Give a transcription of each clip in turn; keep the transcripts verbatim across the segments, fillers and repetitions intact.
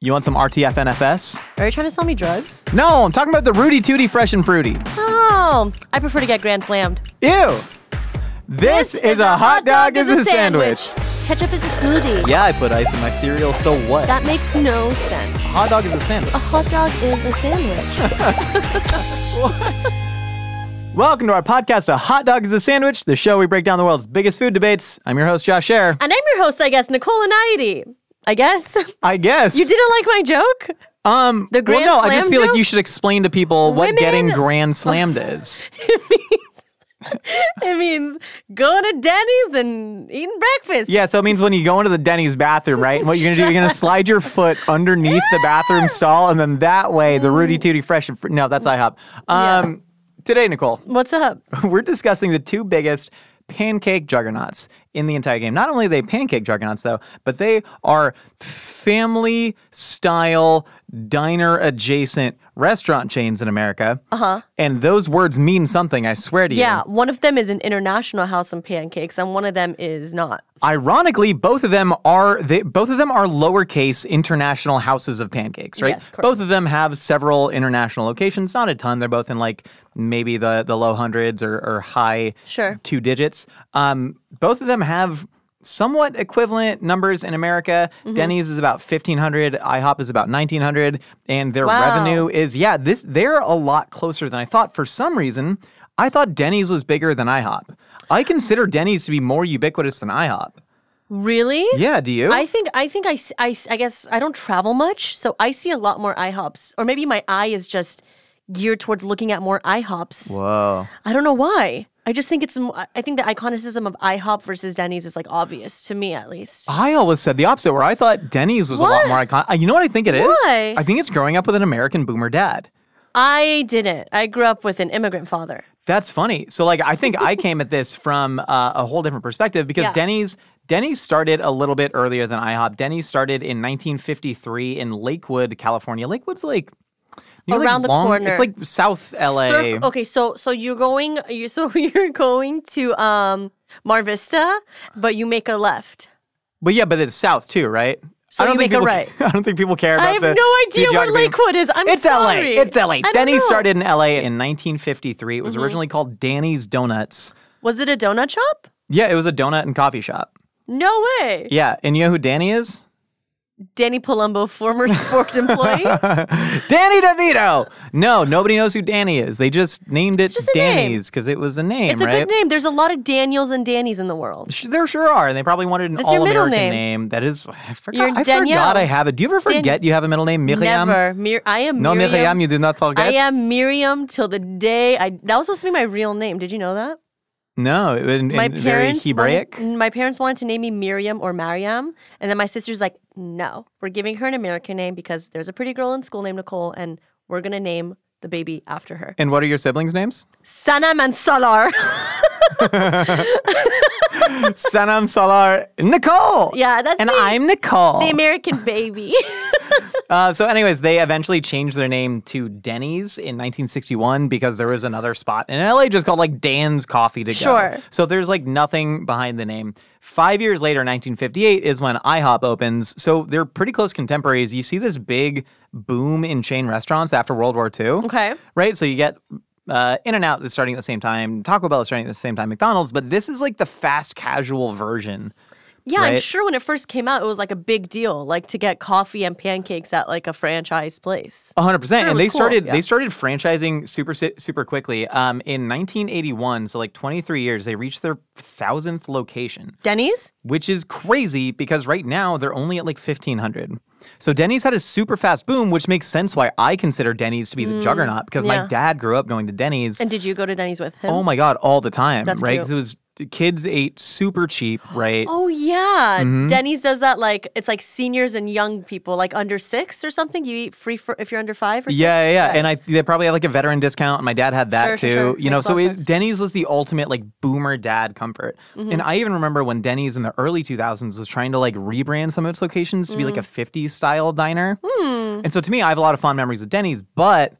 You want some R T F N F S? Are you trying to sell me drugs? No, I'm talking about the Rudy Tooty Fresh and Fruity. Oh, I prefer to get Grand Slammed. Ew. This, this is, is a hot dog, dog is a sandwich. sandwich. Ketchup is a smoothie. Yeah, I put ice in my cereal, so what? That makes no sense. A hot dog is a sandwich. A hot dog is a sandwich. What? Welcome to our podcast, A Hot Dog is a Sandwich, the show we break down the world's biggest food debates. I'm your host, Josh Scherer. And I'm your host, I guess, Nicole Anaity. I guess. I guess. You didn't like my joke? Um, the Grand well, no, Slam I just feel joke? Like you should explain to people what Women? Getting Grand Slammed is. It means, it means going to Denny's and eating breakfast. Yeah, so it means when you go into the Denny's bathroom, right? And what you're going to do, you're going to slide your foot underneath the bathroom stall, and then that way, the Rudy Tooty Fresh and Fruity. No, that's IHOP. Um, yeah. Today, Nicole. What's up? We're discussing the two biggest pancake juggernauts in the entire game. Not only are they pancake juggernauts, though, but they are family-style, diner-adjacent restaurant chains in America. Uh-huh. And those words mean something, I swear to yeah, you. Yeah, one of them is an international house of pancakes, and one of them is not. Ironically, both of them are they, both of them are lowercase international houses of pancakes, right? Yes, correct. Both of them have several international locations, not a ton. They're both in like maybe the the low hundreds or, or high sure. two digits. Um, both of them have somewhat equivalent numbers in America. Mm-hmm. Denny's is about fifteen hundred, IHOP is about nineteen hundred, and their wow. revenue is yeah. This they're a lot closer than I thought. For some reason, I thought Denny's was bigger than IHOP. I consider Denny's to be more ubiquitous than IHOP. Really? Yeah, do you? I think I think I, I, I guess I don't travel much, so I see a lot more IHOPs. Or maybe my eye is just geared towards looking at more IHOPs. Whoa. I don't know why. I just think it's, I think the iconicism of IHOP versus Denny's is like obvious, to me at least. I always said the opposite, where I thought Denny's was what? a lot more iconic. You know what I think it is? Why? I think it's growing up with an American boomer dad. I didn't. I grew up with an immigrant father. That's funny. So, like, I think I came at this from uh, a whole different perspective because yeah. Denny's Denny's started a little bit earlier than IHOP. Denny's started in nineteen fifty-three in Lakewood, California. Lakewood's like you know, around like the long, corner. It's like South L A. Cir okay, so so you're going you so you're going to um, Mar Vista, but you make a left. But yeah, but it's south too, right? So I don't you think make people, a right. I don't think people care about the I have the, no idea where Lakewood is. I'm it's sorry. It's L A. It's L A. Denny's started in L A in nineteen fifty-three. It was mm-hmm. originally called Danny's Donuts. Was it a donut shop? Yeah, it was a donut and coffee shop. No way. Yeah, and you know who Danny is? Danny Palumbo, former sports employee. Danny DeVito. No, nobody knows who Danny is. They just named it just Danny's because it was a name, It's a right? good name. There's a lot of Daniels and Dannies in the world. There sure are. And they probably wanted an all-American name. name. That is, I forgot I, forgot I have it. Do you ever forget Dan you have a middle name? Miriam? Never. Mir I am no, Miriam. No, Miriam, you do not forget. I am Miriam till the day. I. That was supposed to be my real name. Did you know that? No, in, my in parents very Hebraic. Wanted, my parents wanted to name me Miriam or Mariam, and then my sister's like, no, we're giving her an American name because there's a pretty girl in school named Nicole, and we're going to name the baby after her. And what are your siblings' names? Sanam and Salar. Sanam, Salar, Nicole. Yeah, that's And me. I'm Nicole. The American baby. Uh, so anyways, they eventually changed their name to Denny's in nineteen sixty-one because there was another spot in L A just called like Dan's Coffee to Go. Sure. So there's like nothing behind the name. Five years later, nineteen fifty-eight is when IHOP opens. So they're pretty close contemporaries. You see this big boom in chain restaurants after World War Two. Okay. Right? So you get uh, In-N-Out is starting at the same time. Taco Bell is starting at the same time. McDonald's. But this is like the fast casual version. Yeah, right? I'm sure when it first came out, it was like a big deal, like to get coffee and pancakes at like a franchise place. one hundred percent. Sure, and they cool. started yeah. they started franchising super super quickly. Um, in nineteen eighty-one, so like twenty-three years, they reached their thousandth location. Denny's? Which is crazy because right now they're only at like fifteen hundred. So Denny's had a super fast boom, which makes sense why I consider Denny's to be the mm, juggernaut because yeah. my dad grew up going to Denny's. And did you go to Denny's with him? Oh my God, all the time. That's right? Because it was kids ate super cheap, right? Oh, yeah. Mm-hmm. Denny's does that like, it's like seniors and young people, like under six or something. You eat free for, if you're under five or yeah, six. Yeah, yeah. And I, they probably have like a veteran discount. And my dad had that sure, too. Sure, sure. You Makes know, so it, Denny's was the ultimate like boomer dad comfort. Mm-hmm. And I even remember when Denny's in the early two thousands was trying to like rebrand some of its locations to mm-hmm. be like a fifties style diner. Mm. And so to me, I have a lot of fond memories of Denny's, but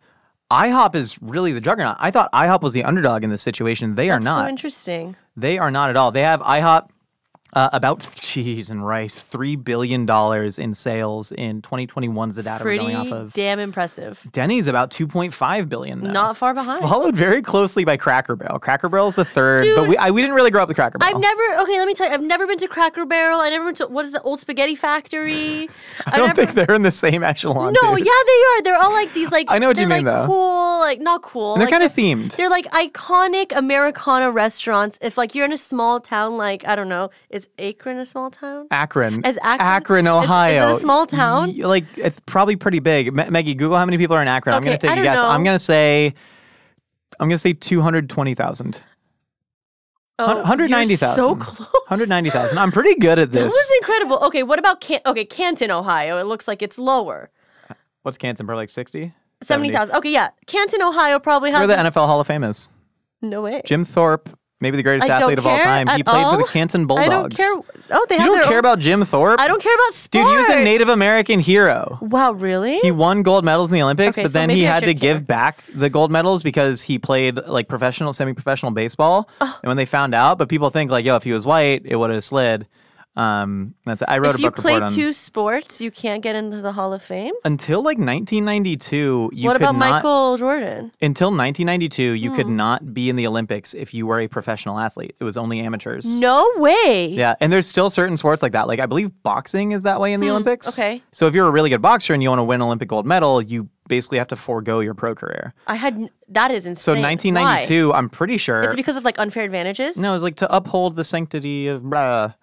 IHOP is really the juggernaut. I thought IHOP was the underdog in this situation. They That's are not. So interesting. They are not at all. They have IHOP Uh, about cheese and rice, three billion dollars in sales in twenty twenty-one is the data Pretty we're going off of. Pretty damn impressive. Denny's about two point five billion dollars, though. Not far behind. Followed very closely by Cracker Barrel. Cracker Barrel's the third, Dude, but we I, we didn't really grow up with Cracker Barrel. I've never, okay, let me tell you, I've never been to Cracker Barrel. I never went to, what is the Old Spaghetti Factory? I, I don't never, think they're in the same echelon, No, dude. yeah, they are. They're all like these, like, I know what you mean, like, though. cool, like, not cool. And they're like, kind of themed. They're like iconic Americana restaurants. If, like, you're in a small town, like, I don't know, is Akron a small town? Akron. Is Akron, Akron Ohio. Is, is it a small town? Y like, it's probably pretty big. Me Meggie, Google how many people are in Akron. Okay, I'm going to take a guess. Know. I'm going to say, I'm going to say two hundred twenty thousand. Oh, one hundred ninety thousand. So close. one hundred ninety thousand. I'm pretty good at this. That was incredible. Okay, what about, Can okay, Canton, Ohio? It looks like it's lower. What's Canton, probably like sixty? seventy thousand. Okay, yeah. Canton, Ohio probably has. Where the N F L Hall of Fame is. No way. Jim Thorpe. Maybe the greatest I athlete of all time. He played all? for the Canton Bulldogs. I don't care. Oh, they you have don't care own... about Jim Thorpe? I don't care about sports. Dude, he was a Native American hero. Wow, really? He won gold medals in the Olympics, okay, but so then he I had to care. give back the gold medals because he played like professional, semi-professional baseball. Oh. And when they found out, but people think like, yo, if he was white, it would have slid. Um, that's I wrote if a book report on. If you play two sports, you can't get into the Hall of Fame until like nineteen ninety-two. You what could about not, Michael Jordan? Until nineteen ninety-two, you hmm. could not be in the Olympics if you were a professional athlete. It was only amateurs. No way. Yeah, and there's still certain sports like that. Like I believe boxing is that way in the hmm. Olympics. Okay. So if you're a really good boxer and you want to win an Olympic gold medal, you basically have to forego your pro career. I had that is insane. So nineteen ninety-two, Why? I'm pretty sure it's because of like unfair advantages. No, it's like to uphold the sanctity of. Blah.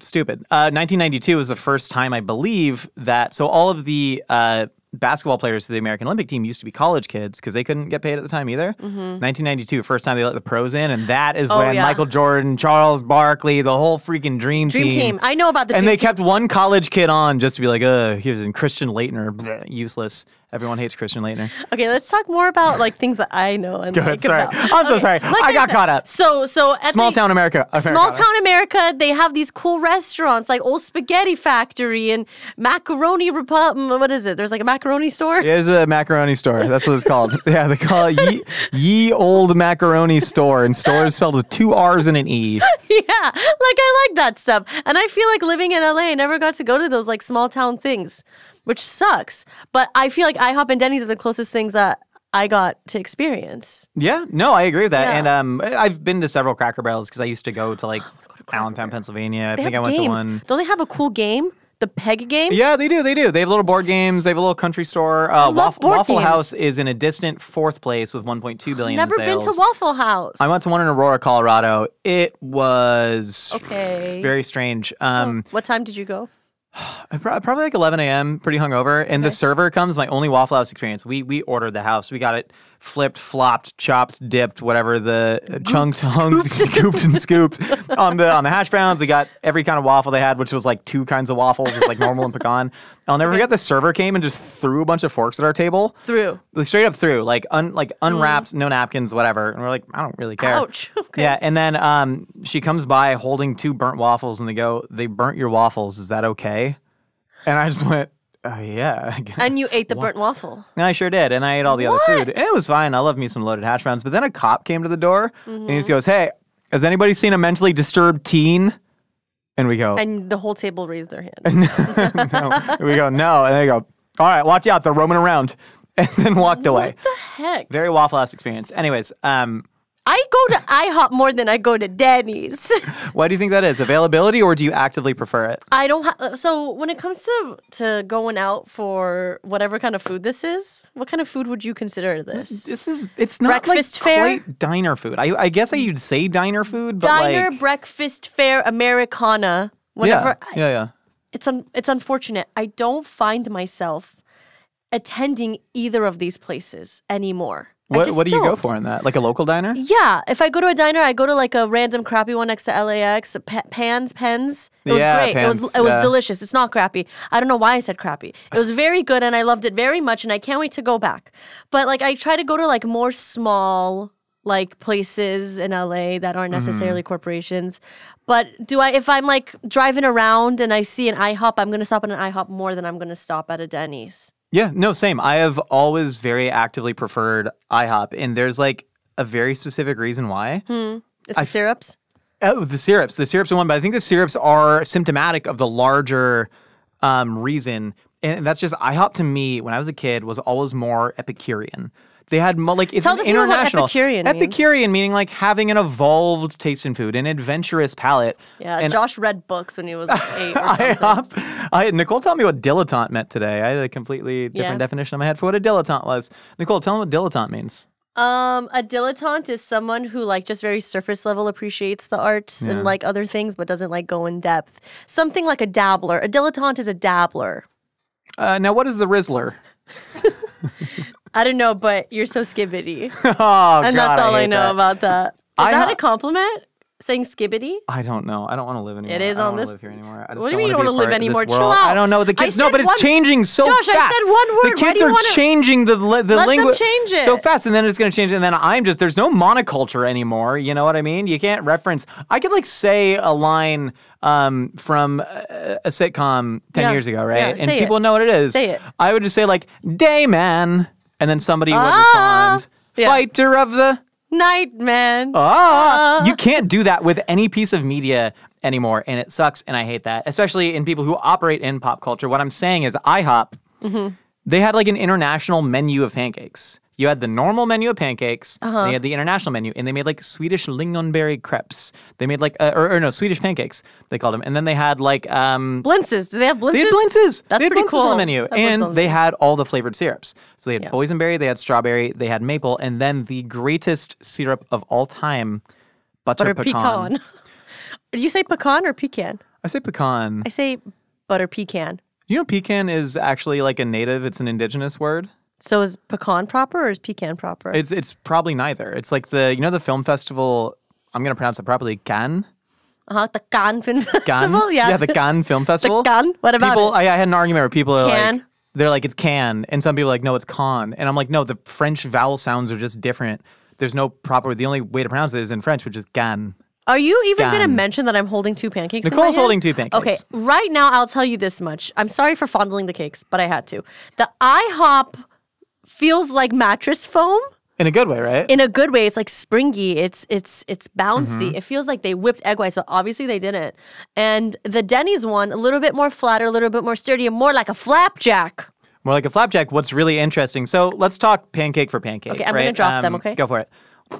Stupid. Uh, nineteen ninety-two was the first time, I believe, that... So all of the uh, basketball players to the American Olympic team used to be college kids because they couldn't get paid at the time either. Mm-hmm. nineteen ninety-two, first time they let the pros in, and that is oh, when yeah. Michael Jordan, Charles Barkley, the whole freaking dream, dream team... Dream team. I know about the And they team. kept one college kid on just to be like, uh, here's in Christian Laettner, bleh, useless. Everyone hates Christian Laettner. Okay, let's talk more about like things that I know and Go ahead, like sorry. about. I'm okay, so sorry. Like I got I caught up. So, so at small the, town America, America. Small town America. They have these cool restaurants like Old Spaghetti Factory and Macaroni Republic. What is it? There's like a macaroni store. There's a macaroni store. That's what it's called. Yeah, they call it ye, ye Old Macaroni Store, and store is spelled with two R's and an E. Yeah, like I like that stuff, and I feel like living in L A, I never got to go to those like small town things. Which sucks, but I feel like IHOP and Denny's are the closest things that I got to experience. Yeah, no, I agree with that. Yeah. And um, I've been to several Cracker Barrels because I used to go to like go to Allentown, Barrel. Pennsylvania. They I think I went games. to one. Don't they have a cool game? The peg game? Yeah, they do. They do. They have little board games. They have a little country store. Uh, Waffle, Waffle House is in a distant fourth place with one point two billion dollars Never in sales. Been to Waffle House. I went to one in Aurora, Colorado. It was okay. very strange. Um, oh. What time did you go? Probably like eleven a m, pretty hungover. And okay. the server comes, my only Waffle House experience. We we ordered the house. We got it flipped, flopped, chopped, dipped, whatever the uh, chunked, hung, scooped and scooped on the on the hash browns. They got every kind of waffle they had, which was like two kinds of waffles, like normal and pecan. I'll never okay. forget the server came and just threw a bunch of forks at our table. Through. Like, straight up through. Like un like unwrapped, mm. no napkins, whatever. And we're like, I don't really care. Ouch. Okay. Yeah, and then um, she comes by holding two burnt waffles and they go, they burnt your waffles. Is that okay? And I just went, oh, yeah. And you ate the burnt waffle. And I sure did. And I ate all the what? other food. And it was fine. I love me some loaded hash browns. But then a cop came to the door mm-hmm. and he just goes, hey, has anybody seen a mentally disturbed teen? And we go. And the whole table raised their hand. no. We go, no. And they go, all right, watch out. They're roaming around. And then walked away. What the heck? Very Waffle House experience. Anyways, um. I go to IHOP more than I go to Denny's. Why do you think that is? Availability, or do you actively prefer it? I don't ha so when it comes to, to going out for whatever kind of food this is, what kind of food would you consider this? This, this is, it's not breakfast like fare? quite diner food. I, I guess I, you'd say diner food, but Diner, like, breakfast, fare, Americana, whatever. Yeah, yeah, yeah. I, it's, un it's unfortunate. I don't find myself attending either of these places anymore. What, what do you don't. go for in that? Like a local diner? Yeah. If I go to a diner, I go to like a random crappy one next to L A X. P Pans, Pens. It was yeah, great. Pans, it was, it yeah. was delicious. It's not crappy. I don't know why I said crappy. It was very good and I loved it very much and I can't wait to go back. But like I try to go to like more small like places in L A that aren't necessarily mm-hmm. corporations. But do I, if I'm like driving around and I see an IHOP, I'm going to stop at an IHOP more than I'm going to stop at a Denny's. Yeah, no, same. I have always very actively preferred IHOP, and there's like a very specific reason why. Hmm. It's the syrups? Oh, the syrups. The syrups are one, but I think the syrups are symptomatic of the larger um, reason. And that's just IHOP to me, when I was a kid, was always more Epicurean. They had, like, it's Tell an international. What Epicurean Epicurean means. Meaning, like, having an evolved taste in food, an adventurous palate. Yeah, and Josh read books when he was like eight or something. IHOP, I, Nicole told me what dilettante meant today. I had a completely different yeah. definition in my head for what a dilettante was. Nicole, tell me what dilettante means. Um, a dilettante is someone who, like, just very surface level appreciates the arts yeah. and, like, other things, but doesn't, like, go in depth. Something like a dabbler. A dilettante is a dabbler. Uh, now, what is the Rizzler? I don't know, but you're so skibbity. Oh, and God, that's all I, I know that. about that. Is I that a compliment? Saying skibbity? I don't know. I don't want to live anymore. It is I don't on this. Live here anymore. I just what do you mean you don't want to live anymore? Chill out. I don't know. The kids. No, but one, it's changing so Josh, fast. Josh, I said one word. The kids are wanna, changing the the language change it. so fast, and then it's going to change. And then I'm just there's no monoculture anymore. You know what I mean? You can't reference. I could like say a line um, from a, a sitcom ten yeah. years ago, right? Yeah, and people it. know what it is. Say it. I would just say like "Day man," and then somebody ah, would respond, yeah. "Fighter of the." Night, man. Ah, uh, you can't do that with any piece of media anymore, and it sucks, and I hate that, especially in people who operate in pop culture. What I'm saying is IHOP, mm-hmm. they had like an international menu of pancakes. You had the normal menu of pancakes, uh-huh. and they had the international menu, and they made like Swedish lingonberry crepes. They made like, uh, or, or no, Swedish pancakes, they called them. And then they had like... Um, Blintzes. Do they have Blintzes? They had Blintzes. That's they had pretty Blintzes cool. on the menu. That and they had all the flavored syrups. So they had yeah. boysenberry, they had strawberry, they had maple, and then the greatest syrup of all time, butter, butter pecan. pecan. Do you say pecan or pecan? I say pecan. I say butter pecan. You know pecan is actually like a native, it's an indigenous word? So is pecan proper or is pecan proper? It's it's probably neither. It's like the, you know the film festival, I'm going to pronounce it properly, Cannes? Uh-huh, the Cannes Film Festival, Cannes? yeah. Yeah, the Cannes Film Festival. The Cannes? What about people, it? I, I had an argument where people are Can. like, they're like, it's can, and some people are like, no, it's con. And I'm like, no, the French vowel sounds are just different. There's no proper, the only way to pronounce it is in French, which is Cannes. Are you even going to mention that I'm holding two pancakes? Nicole's holding two pancakes. Okay, right now I'll tell you this much. I'm sorry for fondling the cakes, but I had to. The IHOP... feels like mattress foam. In a good way, right? In a good way. It's like springy. It's it's it's bouncy. Mm-hmm. It feels like they whipped egg whites, but obviously they didn't. And the Denny's one, a little bit more flatter, a little bit more sturdy, more like a flapjack. More like a flapjack. What's really interesting. So let's talk pancake for pancake. Okay, I'm right? going to drop um, them, okay? Go for it.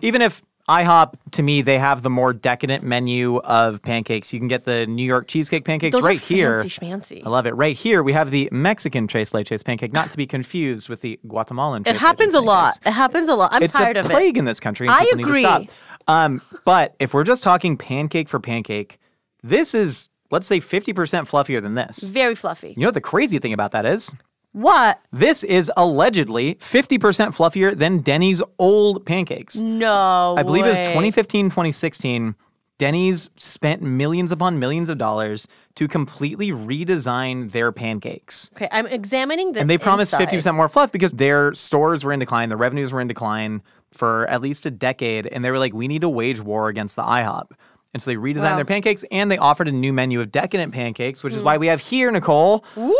Even if IHOP, to me, they have the more decadent menu of pancakes. You can get the New York cheesecake pancakes Those right are fancy, here. Schmancy. I love it. Right here, we have the Mexican tres leches pancake, not to be confused with the Guatemalan. It happens a lot. It happens a lot. I'm it's tired of it. It's a plague in this country. And I agree. Need to stop. Um, but if we're just talking pancake for pancake, this is, let's say, fifty percent fluffier than this. Very fluffy. You know what the crazy thing about that is? What? This is allegedly fifty percent fluffier than Denny's old pancakes. No I believe way. It was twenty fifteen, twenty sixteen. Denny's spent millions upon millions of dollars to completely redesign their pancakes. Okay, I'm examining this. And they promised inside. fifty percent more fluff because their stores were in decline, their revenues were in decline for at least a decade, and they were like, we need to wage war against the IHOP. And so they redesigned wow. their pancakes, and they offered a new menu of decadent pancakes, which mm. is why we have here, Nicole. Woo!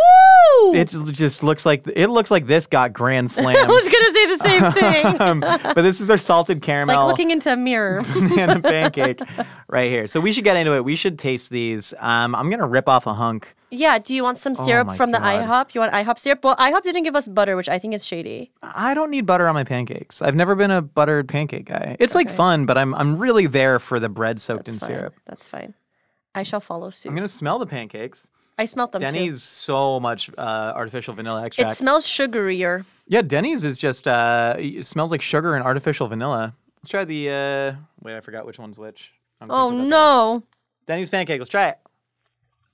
It just looks like it looks like this got grand slammed. I was gonna say the same thing. um, but this is their salted caramel. It's like looking into a mirror. Banana pancake, right here. So we should get into it. We should taste these. Um, I'm gonna rip off a hunk. Yeah. Do you want some syrup oh from God. the IHOP? You want IHOP syrup? Well, IHOP didn't give us butter, which I think is shady. I don't need butter on my pancakes. I've never been a buttered pancake guy. It's okay. like fun, but I'm I'm really there for the bread soaked That's in fine. syrup. That's fine. I shall follow suit. I'm gonna smell the pancakes. I smelled them Denny's too. so much uh, artificial vanilla extract. It smells sugarier. Yeah, Denny's is just, uh, it smells like sugar and artificial vanilla. Let's try the, uh, wait, I forgot which one's which. Oh, no. There. Denny's pancake, let's try it.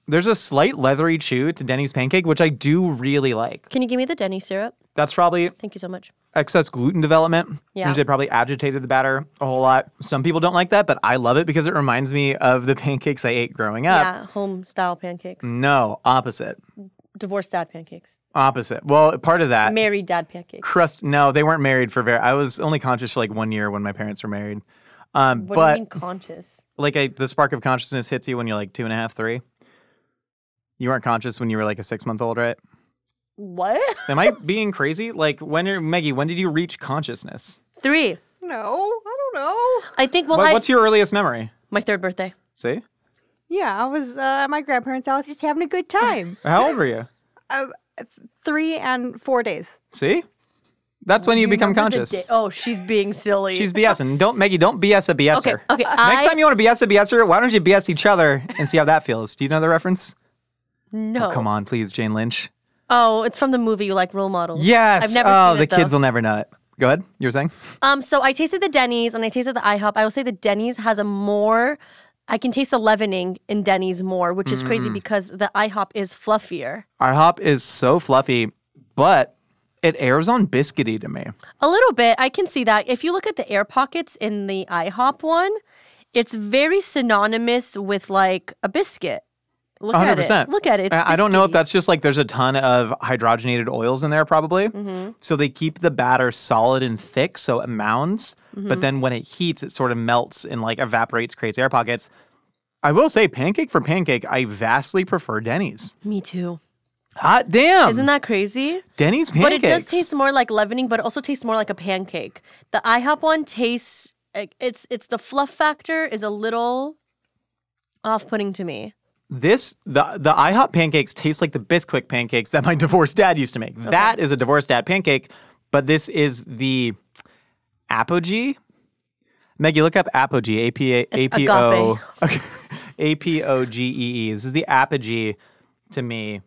There's a slight leathery chew to Denny's pancake, which I do really like. Can you give me the Denny's syrup? That's probably. Thank you so much. Excess gluten development. Yeah. They probably agitated the batter a whole lot. Some people don't like that, but I love it because it reminds me of the pancakes I ate growing up. Yeah, home-style pancakes. No, opposite. Divorced dad pancakes. Opposite. Well, part of that. Married dad pancakes. Crust. No, they weren't married for very. I was only conscious for like one year when my parents were married. Um, what but, do you mean conscious? Like a, the spark of consciousness hits you when you're like two and a half, three. You weren't conscious when you were like a six-month-old, right? What? Am I being crazy? Like, when are, Maggie, when did you reach consciousness? Three. No, I don't know. I think, well, what, I, what's your earliest memory? My third birthday. See? Yeah, I was uh, at my grandparents' house just having a good time. How old were you? Uh, three and four days. See? That's when you, you become conscious. Di- oh, she's being silly. She's BSing. Don't, Maggie, don't B S a BSer. Okay, okay. Next I... time you want to B S a BSer, why don't you B S each other and see how that feels? Do you know the reference? No. Oh, come on, please, Jane Lynch. Oh, it's from the movie, like Role Models. Yes. I've never oh, seen it, the though. Kids will never know it. Go ahead. You were saying? Um, so I tasted the Denny's and I tasted the IHOP. I will say the Denny's has a more... I can taste the leavening in Denny's more, which is mm. crazy because the IHOP is fluffier. IHOP is so fluffy, but it airs on biscuity to me. A little bit. I can see that. If you look at the air pockets in the IHOP one, it's very synonymous with like a biscuit. Look one hundred percent. At it. Look at it. I, I don't know if that's just like there's a ton of hydrogenated oils in there probably. Mm-hmm. So they keep the batter solid and thick, so it mounds. Mm-hmm. But then when it heats, it sort of melts and like evaporates, creates air pockets. I will say pancake for pancake, I vastly prefer Denny's. Me too. Hot damn. Isn't that crazy? Denny's pancakes. But it does taste more like leavening, but it also tastes more like a pancake. The IHOP one tastes, it's, it's the fluff factor is a little off-putting to me. This, the the IHOP pancakes taste like the Bisquick pancakes that my divorced dad used to make. Okay. That is a divorced dad pancake, but this is the apogee. Maggie, look up apogee. A P O A P O G E E. This is the apogee to me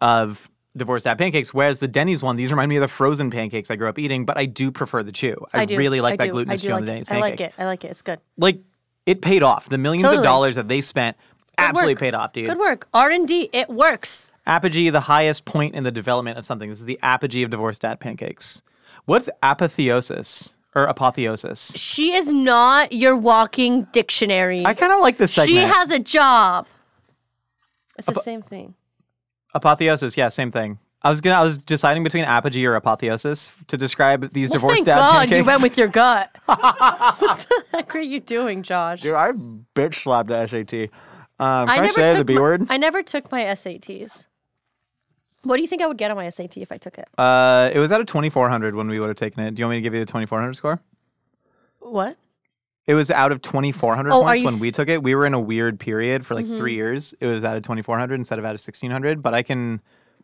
of divorced dad pancakes, whereas the Denny's one, these remind me of the frozen pancakes I grew up eating, but I do prefer the chew. I, I do. really like I that do. glutinous I do chew like on the Denny's it. pancake. I like it. I like it. It's good. Like, it paid off. The millions totally. of dollars that they spent... Good Absolutely work. paid off, dude. Good work. R and D, it works. Apogee, the highest point in the development of something. This is the apogee of divorced dad pancakes. What's apotheosis or apotheosis? She is not your walking dictionary. I kind of like this segment. She has a job. It's Apo- the same thing. Apotheosis, yeah, same thing. I was gonna. I was deciding between apogee or apotheosis to describe these well, divorced thank dad God pancakes. You went with your gut. What the heck are you doing, Josh? Dude, I bitch slapped the S A T. Um, I, never took the B my, word? I never took my S A Ts. What do you think I would get on my S A T if I took it? Uh, it was at a twenty-four hundred when we would have taken it. Do you want me to give you the twenty-four hundred score? What? It was out of twenty-four hundred oh, points when s- we took it. We were in a weird period for like mm-hmm. three years. It was out of twenty-four hundred instead of out of sixteen hundred. But I can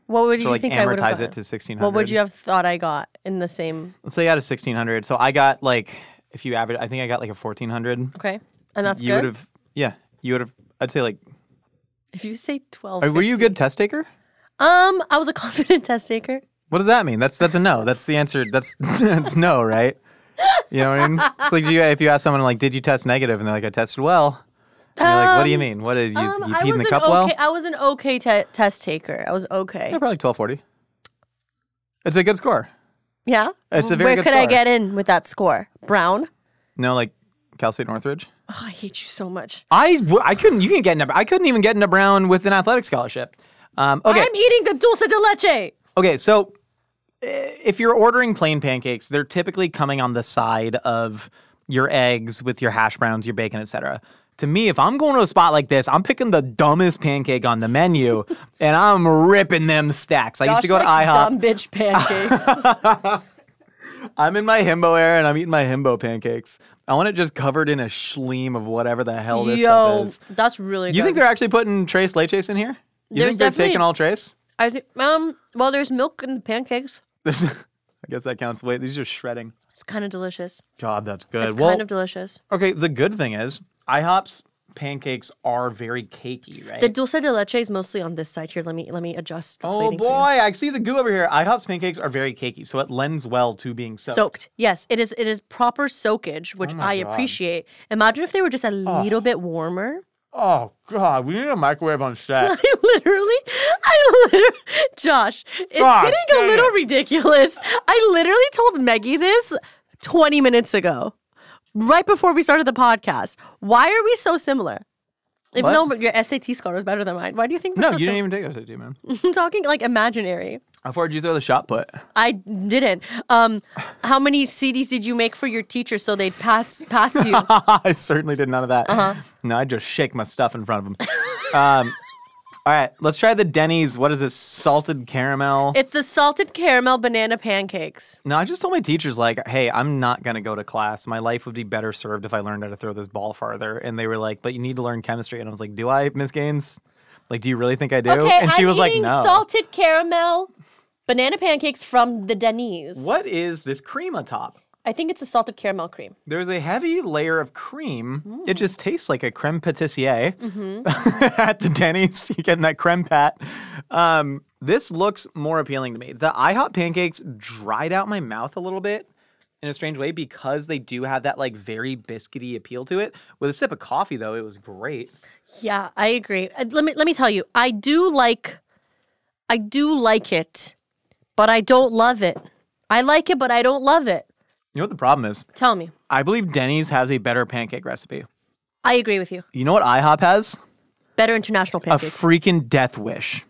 what would so you like think amortize I it to sixteen hundred. What would you have thought I got in the same? Let's say out of sixteen hundred. So I got like, if you average, I think I got like a fourteen hundred. Okay. And that's you good? You would have, yeah. You would have. I'd say like... If you say twelve fifty. Were you a good test taker? Um, I was a confident test taker. What does that mean? That's that's a no. That's the answer. That's, that's no, right? You know what I mean? It's like you, if you ask someone like, did you test negative? And they're like, I tested well. And you're like, what do you mean? What did you, um, you peed in the cup okay, well? I was an okay te- test taker. I was okay. Yeah, probably twelve forty. It's a good score. Yeah? It's a very Where good score. Where could I get in with that score? Brown? No, like Cal State Northridge? Oh, I hate you so much. I, I couldn't. You can get into. I couldn't even get into Brown with an athletic scholarship. Um, okay. I'm eating the dulce de leche. Okay, so if you're ordering plain pancakes, they're typically coming on the side of your eggs with your hash browns, your bacon, et cetera. To me, if I'm going to a spot like this, I'm picking the dumbest pancake on the menu, and I'm ripping them stacks. I Josh used to go to IHOP. Dumb bitch pancakes. I'm in my himbo era, and I'm eating my himbo pancakes. I want it just covered in a schleem of whatever the hell this Yo, stuff is. That's really good. You think they're actually putting Tres Leches in here? You there's think they're taking all Tres? I think, um, well, there's milk in the pancakes. I guess that counts. Wait, these are shredding. It's kind of delicious. God, that's good. It's well, kind of delicious. Okay, the good thing is, IHOP's pancakes are very cakey, right? The dulce de leche is mostly on this side here. Let me let me adjust the plating. Oh boy, I see the goo over here. IHOP's pancakes are very cakey, so it lends well to being soaked. Soaked, yes, it is. It is proper soakage, which oh I God. appreciate. Imagine if they were just a oh. little bit warmer. Oh God, we need a microwave on set. I literally, I literally, Josh, it's God, getting a little it. ridiculous. I literally told Maggie this twenty minutes ago. Right before we started the podcast. Why are we so similar? If what? No, your S A T score is better than mine. Why do you think we're no, so No, you didn't sim- even take S A T, man. I'm talking like imaginary. How far did you throw the shot put? I didn't. Um, how many C Ds did you make for your teacher so they'd pass, pass you? I certainly did none of that. Uh-huh. No, I just shake my stuff in front of them. um, All right, let's try the Denny's. What is this, salted caramel? It's the salted caramel banana pancakes. No, I just told my teachers, like, hey, I'm not going to go to class. My life would be better served if I learned how to throw this ball farther. And they were like, but you need to learn chemistry. And I was like, do I, Miss Gaines? Like, do you really think I do? Okay, and she I'm was like, no. Salted caramel banana pancakes from the Denny's. What is this cream on top? I think it's a salted caramel cream. There's a heavy layer of cream. Mm. It just tastes like a creme patissier mm-hmm. at the Denny's. You're getting that creme pat. Um, this looks more appealing to me. The IHOP pancakes dried out my mouth a little bit in a strange way because they do have that like very biscuity appeal to it. With a sip of coffee, though, it was great. Yeah, I agree. Let me let me tell you, I do like, I do like it, but I don't love it. I like it, but I don't love it. You know what the problem is? Tell me. I believe Denny's has a better pancake recipe. I agree with you. You know what IHOP has? Better international pancakes. A freaking death wish.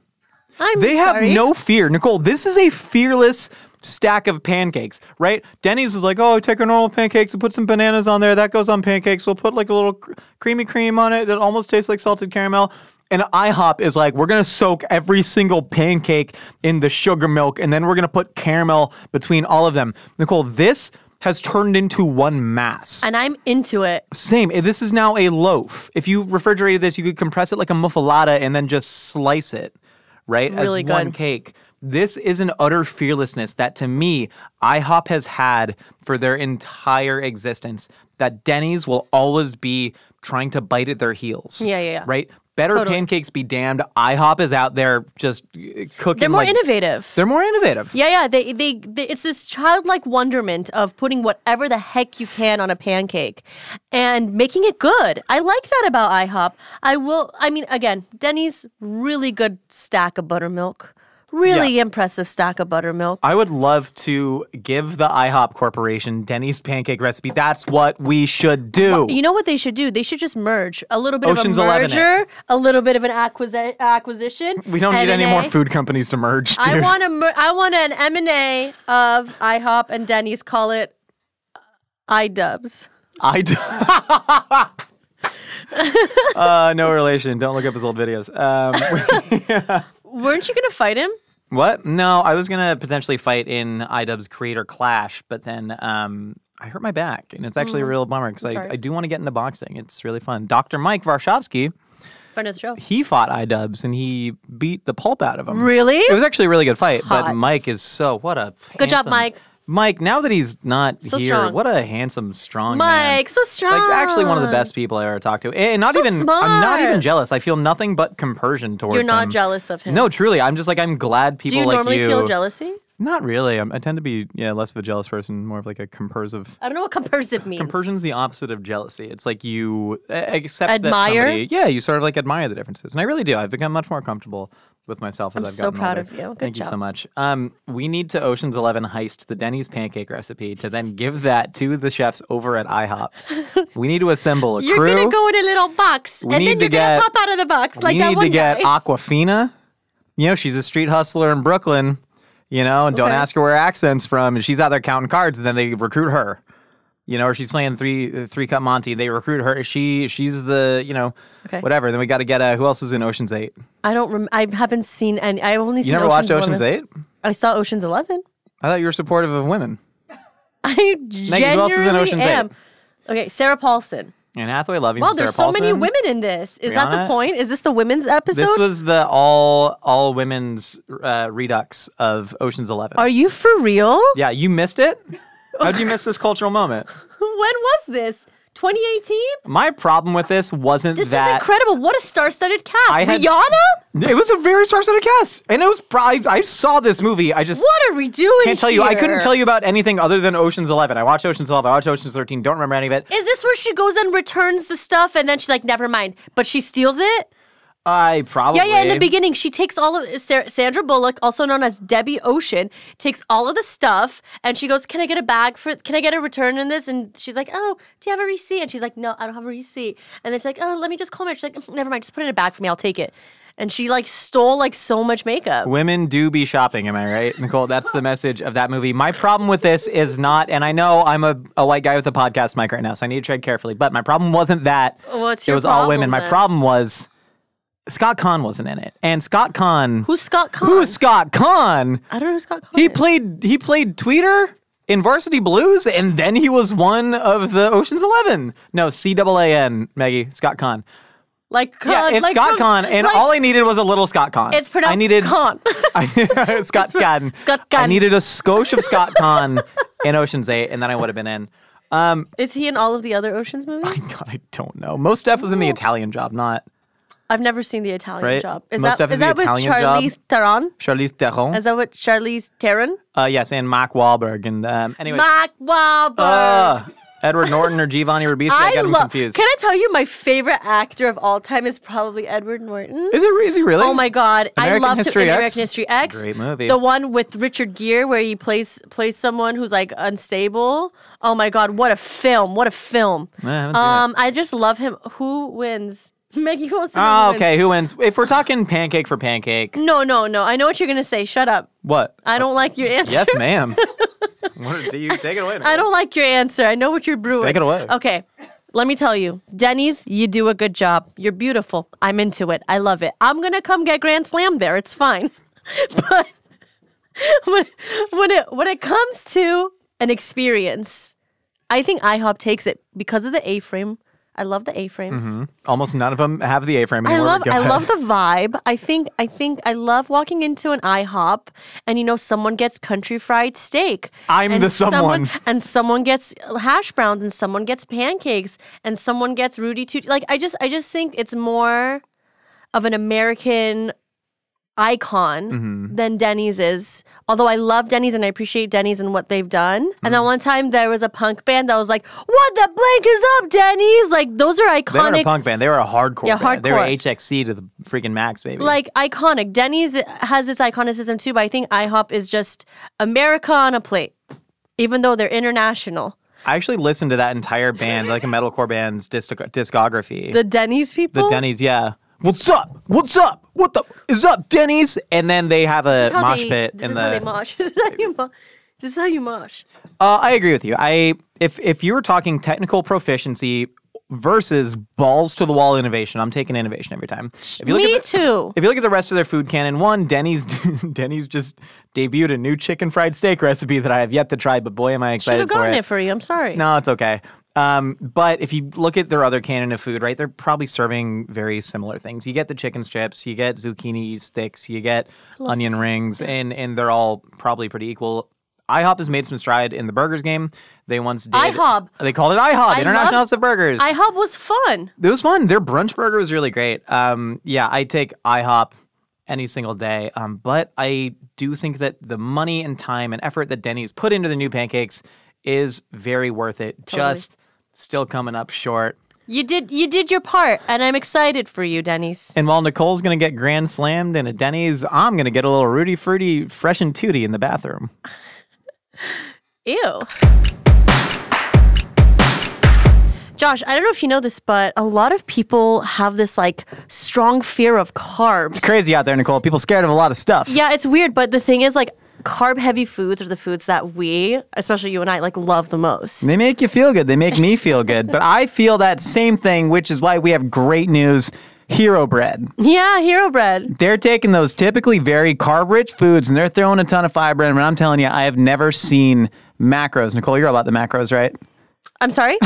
I'm they sorry. They have no fear. Nicole, this is a fearless stack of pancakes, right? Denny's is like, oh, take our normal pancakes, we'll put some bananas on there, that goes on pancakes, we'll put like a little cr creamy cream on it that almost tastes like salted caramel. And IHOP is like, we're going to soak every single pancake in the sugar milk, and then we're going to put caramel between all of them. Nicole, this has turned into one mass. And I'm into it. Same. This is now a loaf. If you refrigerated this, you could compress it like a muffalata and then just slice it, right, it's really as good. One cake. This is an utter fearlessness that, to me, IHOP has had for their entire existence, that Denny's will always be trying to bite at their heels. Yeah, yeah, yeah. Right? Better totally. Pancakes be damned. IHOP is out there just cooking. They're more like, innovative. They're more innovative. Yeah, yeah. They, they, they, it's this childlike wonderment of putting whatever the heck you can on a pancake and making it good. I like that about IHOP. I will, I mean, again, Denny's really good stack of buttermilk. Really yeah. impressive stack of buttermilk. I would love to give the IHOP Corporation Denny's pancake recipe. That's what we should do. Well, you know what they should do? They should just merge. A little bit Ocean's of a merger, a little bit of an acquisi acquisition. We don't need any more food companies to merge, dude. I want, a, I want an M and A of IHOP and Denny's. Call it iDubbbz. iDubbbz. uh, no relation. Don't look up his old videos. Um, yeah. Weren't you going to fight him? What? No, I was going to potentially fight in iDubbbz Creator Clash, but then um, I hurt my back, and it's actually mm. a real bummer because I, I do want to get into boxing. It's really fun. Doctor Mike Varshavski, friend of the show, he fought iDubbbz, and he beat the pulp out of him. Really? It was actually a really good fight, Hot. But Mike is so, what a Good handsome, job, Mike. Mike, now that he's not so here, strong. What a handsome, strong Mike, man. Mike, so strong. Like, actually one of the best people I ever talked to. And not so even, smart. I'm not even jealous. I feel nothing but compersion towards him. You're not him. jealous of him. No, truly. I'm just like, I'm glad people like you. Do you normally you, feel jealousy? Not really. I'm, I tend to be yeah less of a jealous person, more of like a compersive. I don't know what compersive means. Compersion's the opposite of jealousy. It's like you accept admire? that somebody. Yeah, you sort of like admire the differences. And I really do. I've become much more comfortable with myself as I'm I've gotten older. I'm so proud older. of you. Good Thank job. you so much. Um, we need to Ocean's Eleven heist the Denny's pancake recipe to then give that to the chefs over at IHOP. We need to assemble a you're crew. You're going to go in a little box, we and then you're going to pop out of the box like that one guy. We need to get Aquafina. You know, she's a street hustler in Brooklyn, you know, and don't okay. ask her where her accent's from. And she's out there counting cards, and then they recruit her. You know, or she's playing three three cut Monty. They recruit her. She she's the you know okay. whatever. Then we got to get uh, who else was in Ocean's Eight? I don't. Rem I haven't seen any. I only seen. You never Ocean's watched Ocean's Eight? I saw Ocean's Eleven. I thought you were supportive of women. I genuinely Who else is in Ocean's am. Eight? Okay, Sarah Paulson. Anne Hathaway, love you. Wow, Sarah there's so Paulson. many women in this. Is Rihanna? that the point? Is this the women's episode? This was the all all women's uh, redux of Ocean's Eleven. Are you for real? Yeah, you missed it. How'd you miss this cultural moment? When was this? twenty eighteen? My problem with this wasn't this that. This is incredible. What a star-studded cast. I had, Rihanna? It was a very star-studded cast. And it was. I, I saw this movie. I just. What are we doing here? Can't tell you. I couldn't tell you about anything other than Ocean's Eleven. I watched Ocean's Eleven. I watched Ocean's thirteen. Don't remember any of it. Is this where she goes and returns the stuff and then she's like, never mind. But she steals it? I probably. Yeah, yeah, in the beginning, she takes all of, Sandra Bullock, also known as Debbie Ocean, takes all of the stuff, and she goes, can I get a bag for, can I get a return in this? And she's like, oh, do you have a receipt? And she's like, no, I don't have a receipt. And then she's like, oh, let me just call my, she's like, never mind, just put it in a bag for me, I'll take it. And she, like, stole, like, so much makeup. Women do be shopping, am I right? Nicole, that's the message of that movie. My problem with this is not, and I know I'm a, a white guy with a podcast mic right now, so I need to tread carefully, but my problem wasn't that. What's your problem, then? It was all women. My problem was Scott Caan wasn't in it. And Scott Caan. Who's Scott Caan? Who is Scott Caan? I don't know who Scott Caan he is. Played, he played Tweeter in Varsity Blues, and then he was one of the Ocean's Eleven. No, C A A N, Maggie. Scott Caan. Like Caan. Yeah, it's like Scott Caan, and like, all I needed was a little Scott Caan. It's pronounced I needed, Caan. I, Scott Caan. Scott Caan. I needed a skosh of Scott Caan in Ocean's Eight, and then I would have been in. Um, is he in all of the other Ocean's movies? I, I don't know. Most Def was in The Italian Job, not... I've never seen The Italian right? Job. Is Most that, is that with Charlize Theron? Charlize Theron. Is that with Charlize Theron? Uh, yes, and Mark Wahlberg. And um, anyways, Mark Wahlberg. Uh, Edward Norton or Giovanni Ribisi. I, I got him confused. Can I tell you my favorite actor of all time is probably Edward Norton? Is it? Is he really? Oh my God, American I loved History it, X. American History X. Great movie. The one with Richard Gere where he plays plays someone who's like unstable. Oh my God, what a film! What a film! Yeah, I um, I just love him. Who wins? Maggie wants to know oh, who okay. Wins. Who wins? If we're talking pancake for pancake. No, no, no. I know what you're going to say. Shut up. What? I don't like your answer. Yes, ma'am. Do you take it away? Now. I don't like your answer. I know what you're brewing. Take it away. Okay. Let me tell you. Denny's, you do a good job. You're beautiful. I'm into it. I love it. I'm going to come get Grand Slam there. It's fine. But when, when, it, when it comes to an experience, I think IHOP takes it because of the A-frame. I love the A-frames. Mm-hmm. Almost none of them have the A-frame anymore. I love, I love the vibe. I think I think I love walking into an IHOP and, you know, someone gets country fried steak. I'm the someone. someone. And someone gets hash browns and someone gets pancakes and someone gets Rudy Tootie. Like, I just, I just think it's more of an American icon mm-hmm. than Denny's is. Although I love Denny's and I appreciate Denny's and what they've done. Mm-hmm. And then one time there was a punk band that was like, what the blank is up, Denny's? Like, those are iconic. They were a punk band. They were a hardcore yeah, band. Hardcore. They were H X C to the freaking max, baby. Like, iconic. Denny's has its iconicism too, but I think IHOP is just America on a plate, even though they're international. I actually listened to that entire band, like a metalcore band's disc discography. The Denny's people? The Denny's, yeah. What's up? What's up? What the is up, Denny's? And then they have a mosh they, pit. This in is the, how they mosh. This is how you mosh. This is how you mosh. Uh, I agree with you. I if if you were talking technical proficiency versus balls to the wall innovation, I'm taking innovation every time. If you look Me at the, too. If you look at the rest of their food canon, one Denny's Denny's just debuted a new chicken fried steak recipe that I have yet to try, but boy, am I excited for it. Should have gotten it. it for you. I'm sorry. No, it's okay. Um, but if you look at their other canon of food, right, they're probably serving very similar things. You get the chicken strips, you get zucchini sticks, you get onion rings, and, and they're all probably pretty equal. IHOP has made some stride in the burgers game. They once did. IHOP. They called it IHOP, International House of Burgers. IHOP was fun. It was fun. Their brunch burger was really great. Um, yeah, I take IHOP any single day. Um, but I do think that the money and time and effort that Denny's put into the new pancakes is very worth it. Totally. Just still coming up short. You did you did your part, and I'm excited for you, Denny's. And while Nicole's going to get grand slammed in a Denny's, I'm going to get a little Rudy Fruity Fresh and Tootie in the bathroom. Ew. Josh, I don't know if you know this, but a lot of people have this, like, strong fear of carbs. It's crazy out there, Nicole. People scared of a lot of stuff. Yeah, it's weird, but the thing is, like, carb-heavy foods are the foods that we, especially you and I, like, love the most. They make you feel good. They make me feel good. But I feel that same thing, which is why we have great news. Hero Bread. Yeah, Hero Bread. They're taking those typically very carb-rich foods, and they're throwing a ton of fiber in them. And I'm telling you, I have never seen macros. Nicole, you're all about the macros, right? I'm sorry?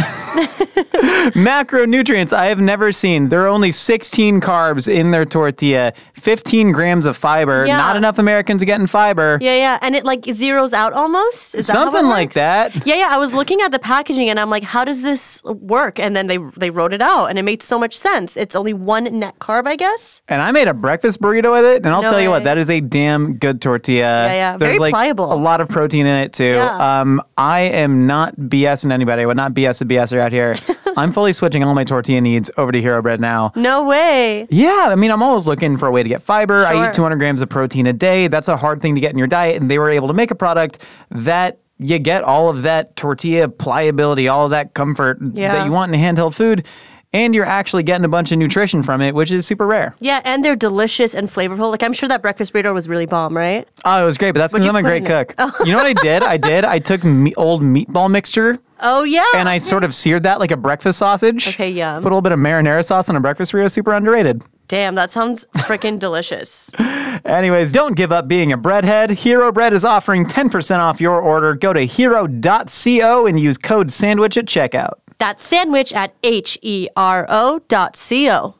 Macronutrients I have never seen. There are only sixteen carbs in their tortilla, fifteen grams of fiber. Yeah. Not enough Americans are getting fiber. Yeah, yeah. And it like zeroes out almost? Is that Something like works? that. Yeah, yeah. I was looking at the packaging and I'm like, how does this work? And then they they wrote it out and it made so much sense. It's only one net carb, I guess. And I made a breakfast burrito with it. And I'll no tell way. you what, that is a damn good tortilla. Yeah, yeah. There's Very like pliable. a lot of protein in it too. Yeah. Um, I am not BSing anybody. I would not Not B S a BSer out here. I'm fully switching all my tortilla needs over to Hero Bread now. No way. Yeah, I mean, I'm always looking for a way to get fiber. Sure. I eat two hundred grams of protein a day. That's a hard thing to get in your diet, and they were able to make a product that you get all of that tortilla pliability, all of that comfort yeah. that you want in handheld food, and you're actually getting a bunch of nutrition from it, which is super rare. Yeah, and they're delicious and flavorful. Like, I'm sure that breakfast burrito was really bomb, right? Oh, it was great, but that's because I'm a great cook. Oh. You know what I did? I did. I took me old meatball mixture. Oh, yeah. And I sort of seared that like a breakfast sausage. Okay, yum. Put a little bit of marinara sauce on a breakfast burrito. Super underrated. Damn, that sounds freaking delicious. Anyways, don't give up being a breadhead. Hero Bread is offering ten percent off your order. Go to hero dot co and use code SANDWICH at checkout. That's sandwich at H E R O dot C O.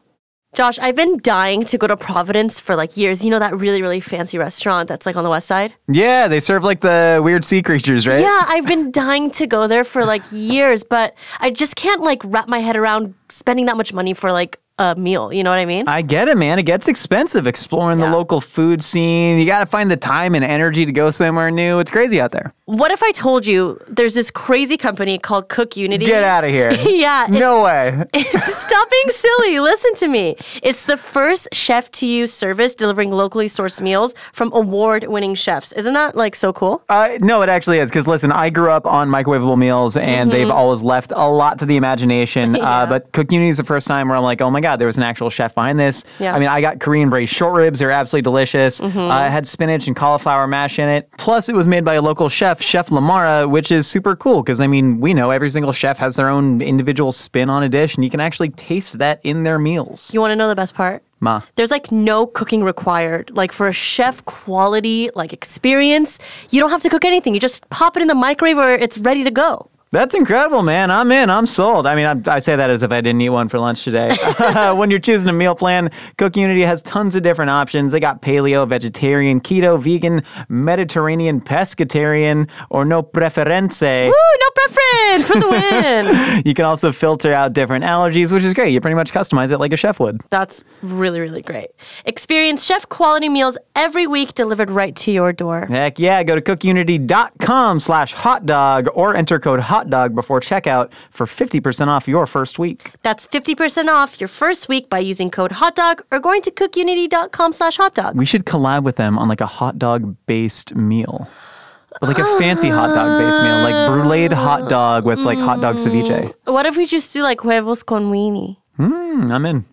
Josh, I've been dying to go to Providence for like years. You know that really, really fancy restaurant that's like on the west side? Yeah, they serve like the weird sea creatures, right? Yeah, I've been dying to go there for like years, but I just can't like wrap my head around spending that much money for like a meal. You know what I mean? I get it, man. It gets expensive exploring yeah. the local food scene. You got to find the time and energy to go somewhere new. It's crazy out there. What if I told you there's this crazy company called CookUnity? Get out of here. Yeah. No way. Stop being silly. Listen to me. It's the first chef-to-you service delivering locally sourced meals from award-winning chefs. Isn't that, like, so cool? Uh, no, it actually is. Because, listen, I grew up on microwavable meals, and mm-hmm. they've always left a lot to the imagination. yeah. uh, but CookUnity is the first time where I'm like, oh, my God, there was an actual chef behind this. Yeah. I mean, I got Korean braised short ribs. They're absolutely delicious. Mm-hmm. uh, it had spinach and cauliflower mash in it. Plus, it was made by a local chef. Chef Lamara, which is super cool because, I mean, we know every single chef has their own individual spin on a dish, and you can actually taste that in their meals. You want to know the best part? Ma. There's like no cooking required. Like for a chef quality like experience, you don't have to cook anything. You just pop it in the microwave or it's ready to go. That's incredible, man. I'm in. I'm sold. I mean, I'm, I say that as if I didn't eat one for lunch today. When you're choosing a meal plan, CookUnity has tons of different options. They got paleo, vegetarian, keto, vegan, Mediterranean, pescatarian, or no preference. Woo, no preference for the win. You can also filter out different allergies, which is great. You pretty much customize it like a chef would. That's really, really great. Experience chef quality meals every week delivered right to your door. Heck yeah. Go to cookunity.com slash hot dog or enter code hot dog before checkout for fifty percent off your first week. That's fifty percent off your first week by using code HOTDOG or going to cookunity.com slash hotdog. We should collab with them on like a hot dog-based meal. But like a fancy uh, hot dog-based meal, like bruleed hot dog with like mm, hot dog ceviche. What if we just do like huevos con weenie? Mmm, I'm in.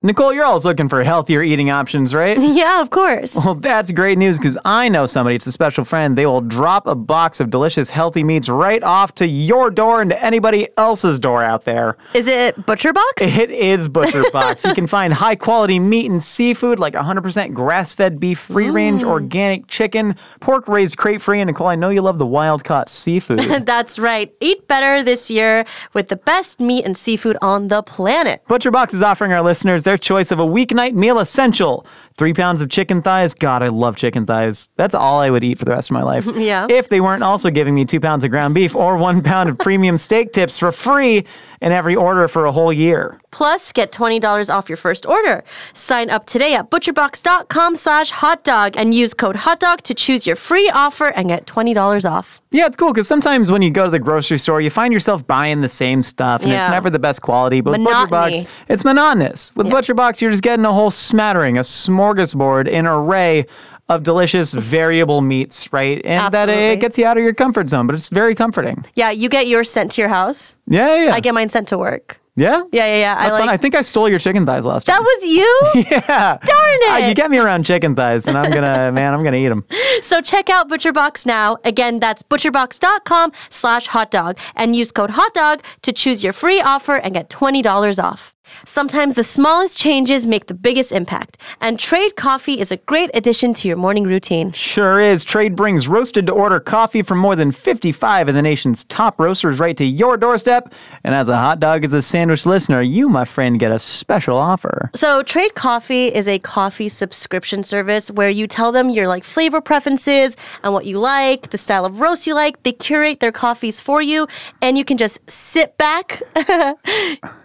Nicole, you're always looking for healthier eating options, right? Yeah, of course. Well, that's great news because I know somebody, it's a special friend, they will drop a box of delicious healthy meats right off to your door and to anybody else's door out there. Is it ButcherBox? It is ButcherBox. You can find high-quality meat and seafood like one hundred percent grass-fed beef, free-range mm. organic chicken, pork raised crate-free, and Nicole, I know you love the wild-caught seafood. That's right. Eat better this year with the best meat and seafood on the planet. ButcherBox is offering our listeners their choice of a weeknight meal essential. Three pounds of chicken thighs. God, I love chicken thighs. That's all I would eat for the rest of my life. Yeah. If they weren't also giving me two pounds of ground beef or one pound of premium steak tips for free in every order for a whole year. Plus, get twenty dollars off your first order. Sign up today at butcherbox.com slash hotdog and use code hotdog to choose your free offer and get twenty dollars off. Yeah, it's cool because sometimes when you go to the grocery store, you find yourself buying the same stuff and yeah. it's never the best quality. But Monotony. with ButcherBox, it's monotonous. With yeah. ButcherBox, you're just getting a whole smattering, a smorgasbord, an array of delicious variable meats, right? And Absolutely. that it gets you out of your comfort zone, but it's very comforting. Yeah, you get yours sent to your house. Yeah, yeah. I get mine sent to work. Yeah? Yeah, yeah, yeah. That's I, like, fun. I think I stole your chicken thighs last time. That was you? Yeah. Darn it. Uh, you get me around chicken thighs, and I'm going to, man, I'm going to eat them. So check out ButcherBox now. Again, that's butcherbox.com slash hotdog, and use code hotdog to choose your free offer and get twenty dollars off. Sometimes the smallest changes make the biggest impact, and Trade Coffee is a great addition to your morning routine. Sure is. Trade brings roasted-to-order coffee from more than fifty-five of the nation's top roasters right to your doorstep, and as a hot dog as a sandwich listener, you, my friend, get a special offer. So Trade Coffee is a coffee subscription service where you tell them your like flavor preferences and what you like, the style of roast you like. They curate their coffees for you, and you can just sit back.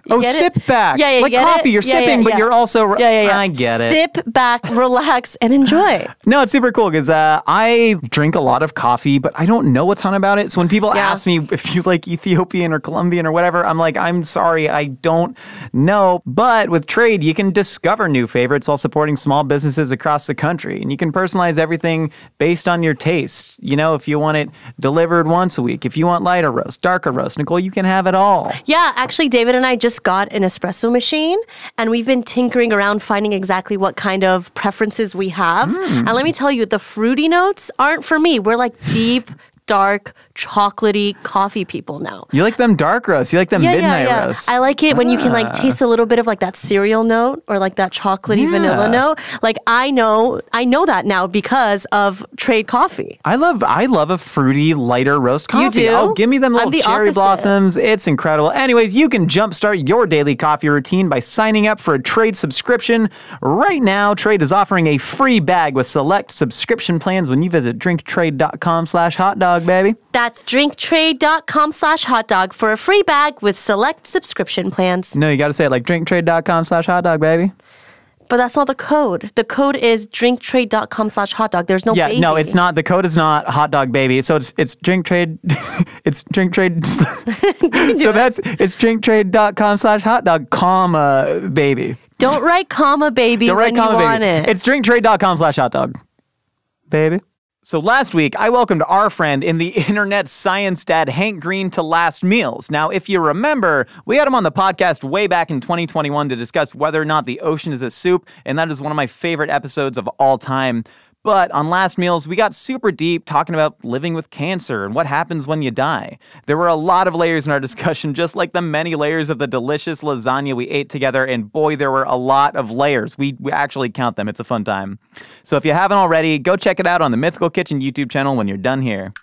Oh, sip it? back. Yeah, yeah, like coffee, it? you're yeah, sipping, yeah, yeah. but you're also... Re- yeah, yeah, yeah. I get it. Sip back, relax, and enjoy. No, it's super cool because uh, I drink a lot of coffee, but I don't know a ton about it. So when people yeah. ask me if you like Ethiopian or Colombian or whatever, I'm like, I'm sorry, I don't know. But with Trade, you can discover new favorites while supporting small businesses across the country. And you can personalize everything based on your taste. You know, if you want it delivered once a week, if you want lighter roast, darker roast, Nicole, you can have it all. Yeah, actually, David and I just got an espresso machine, and we've been tinkering around finding exactly what kind of preferences we have. Mm. And let me tell you, the fruity notes aren't for me. We're like deep dark, chocolatey coffee people now. You like them dark roast. You like them yeah, midnight yeah, yeah. roast. I like it ah. when you can like taste a little bit of like that cereal note or like that chocolatey yeah. vanilla note. Like I know, I know that now because of Trade Coffee. I love, I love a fruity, lighter roast coffee. You do? Oh, give me them little the cherry opposite. blossoms. It's incredible. Anyways, you can jumpstart your daily coffee routine by signing up for a Trade subscription right now. Trade is offering a free bag with select subscription plans when you visit drink trade dot com slash hot dog, baby. That's drink trade dot com slash hot dog for a free bag with select subscription plans. No, you got to say it like drink trade dot com slash hot dog, baby. But that's not the code. The code is drink trade dot com slash hot dog. There's no yeah, baby. Yeah, no, it's not. The code is not hot dog baby. So it's it's drink trade. It's drink trade. So it. that's it's drink trade dot com slash hot dog, comma baby. Don't write comma baby Don't write when comma you want baby. it. It's drink trade dot com slash hot dog, baby. So last week, I welcomed our friend in the internet science dad, Hank Green, to Last Meals. Now, if you remember, we had him on the podcast way back in twenty twenty-one to discuss whether or not the ocean is a soup, and that is one of my favorite episodes of all time. But on Last Meals, we got super deep talking about living with cancer and what happens when you die. There were a lot of layers in our discussion, just like the many layers of the delicious lasagna we ate together, and boy, there were a lot of layers. We, we actually count them. It's a fun time. So if you haven't already, go check it out on the Mythical Kitchen YouTube channel when you're done here.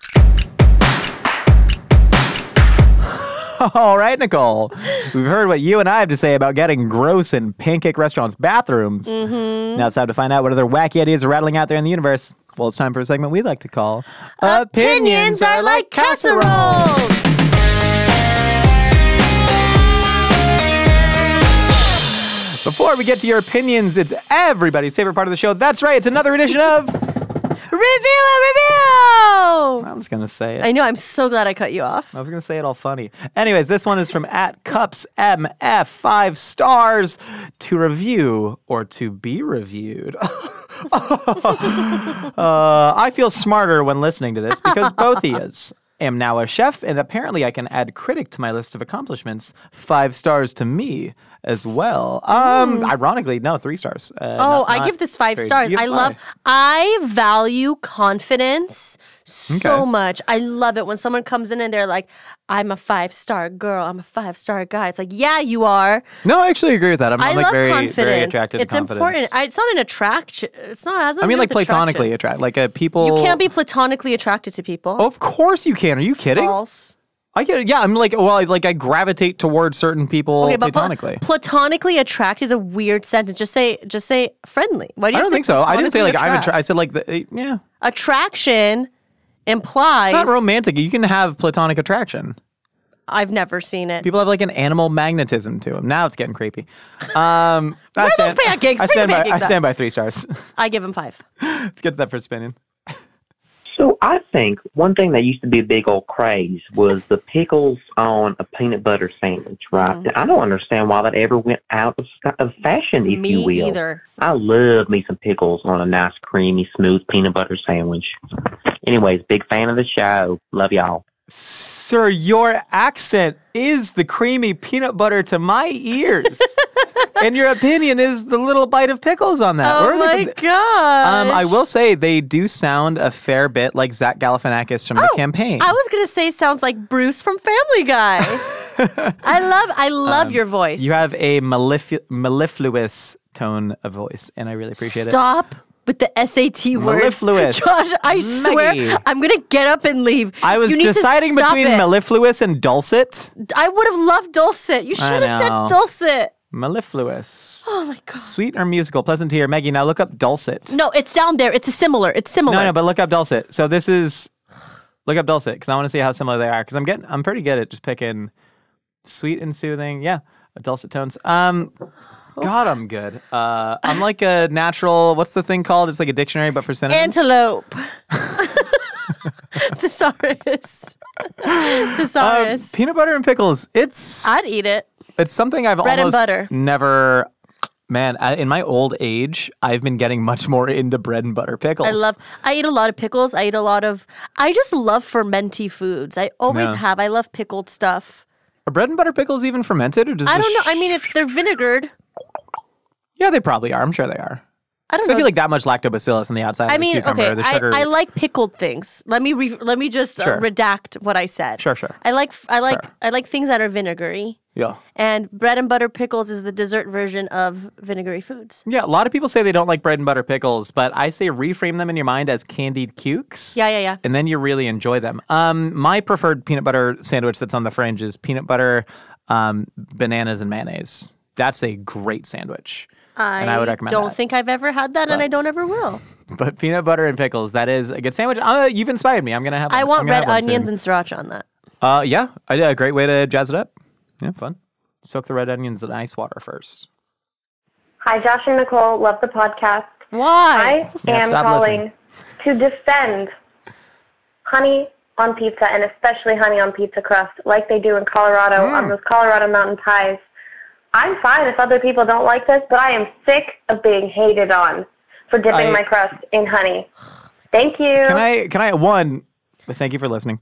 All right, Nicole. We've heard what you and I have to say about getting gross in Pancake Restaurant's bathrooms. Mm-hmm. Now it's time to find out what other wacky ideas are rattling out there in the universe. Well, it's time for a segment we like to call Opinions, Opinions Are Like Casseroles. Before we get to your opinions, it's everybody's favorite part of the show. That's right, it's another edition of Review a Review! I was going to say it. I know, I'm so glad I cut you off. I was going to say it all funny. Anyways, this one is from at Cups M F, five stars, to review or to be reviewed. uh, I feel smarter when listening to this because both he is. I am now a chef, and apparently I can add critic to my list of accomplishments. Five stars to me as well. Um, mm. Ironically, no, three stars. Uh, oh, not, I not give this five stars. I love, I value confidence so okay. much. I love it when someone comes in and they're like, I'm a five-star girl. I'm a five-star guy. It's like, yeah, you are. No, I actually agree with that. I'm, I I'm like love very, confidence. very attracted it's to confidence. It's important. I, it's not an attraction. It's not as I mean, like platonically attracted. Like a people. You can't be platonically attracted to people. Oh, of course you can. Are you kidding? False. I get it. Yeah, I'm like, well, like I gravitate towards certain people okay, but platonically. Pl platonically attract is a weird sentence. Just say, just say friendly. Why do you I don't think so. I didn't say like attract. I'm attracted. I said like the yeah. Attraction implies it's not romantic. You can have platonic attraction. I've never seen it. People have like an animal magnetism to them. Now it's getting creepy. Um, Where I stand, are those pancakes? I stand, by, pancakes I stand by three stars. I give them five. Let's get to that first opinion. So I think one thing that used to be a big old craze was the pickles on a peanut butter sandwich, right? Mm. And I don't understand why that ever went out of fashion, if me you will. Me either. I love me some pickles on a nice, creamy, smooth peanut butter sandwich. Anyways, big fan of the show. Love y'all. Sir, your accent is the creamy peanut butter to my ears. And your opinion is the little bite of pickles on that. Oh, Where my gosh. Um, I will say they do sound a fair bit like Zach Galifianakis from oh, The Campaign. I was going to say sounds like Bruce from Family Guy. I love I love um, your voice. You have a mellif mellifluous tone of voice, and I really appreciate Stop. it. Stop. With the S A T words. Mellifluous. Josh, I Maggie. swear I'm going to get up and leave. I was deciding between it. mellifluous and dulcet. I would have loved dulcet. You should have said dulcet. Mellifluous. Oh, my God. Sweet or musical? Pleasant to hear. Maggie, now look up dulcet. No, it's down there. It's a similar. It's similar. No, no, but look up dulcet. So this is, look up dulcet because I want to see how similar they are because I'm getting, I'm pretty good at just picking sweet and soothing. Yeah, dulcet tones. Um... God, I'm good. Uh, I'm like a natural, what's the thing called? It's like a dictionary, but for synonyms. Antelope. Thesaurus. Thesaurus. Um, peanut butter and pickles. It's... I'd eat it. It's something I've Bread almost and butter. never... Man, I, in my old age, I've been getting much more into bread and butter pickles. I love, I eat a lot of pickles. I eat a lot of, I just love fermenty foods. I always yeah. have. I love pickled stuff. Are bread and butter pickles even fermented? Or does I don't know. I mean, it's they're vinegared. Yeah, they probably are. I'm sure they are. I don't so know. I feel like that much lactobacillus on the outside I of mean, the cucumber. Okay, the sugar. I, I like pickled things. Let me re let me just sure. uh, redact what I said. Sure, sure. I like I like sure. I like things that are vinegary. Yeah. And bread and butter pickles is the dessert version of vinegary foods. Yeah, a lot of people say they don't like bread and butter pickles, but I say reframe them in your mind as candied cukes. Yeah, yeah, yeah. And then you really enjoy them. Um, my preferred peanut butter sandwich that's on the fringe is peanut butter, um, bananas and mayonnaise. That's a great sandwich. I, and I would recommend don't that. think I've ever had that, but, and I don't ever will. But peanut butter and pickles, that is a good sandwich. Uh, you've inspired me. I'm going to have I want red onions soon. and sriracha on that. Uh, yeah, a great way to jazz it up. Yeah, fun. Soak the red onions in ice water first. Hi, Josh and Nicole. Love the podcast. Why? I yeah, am calling listening. to defend honey on pizza, and especially honey on pizza crust, like they do in Colorado mm. on those Colorado mountain pies. I'm fine if other people don't like this, but I am sick of being hated on for dipping I, my crust in honey. Thank you. Can I, can I, one, thank you for listening.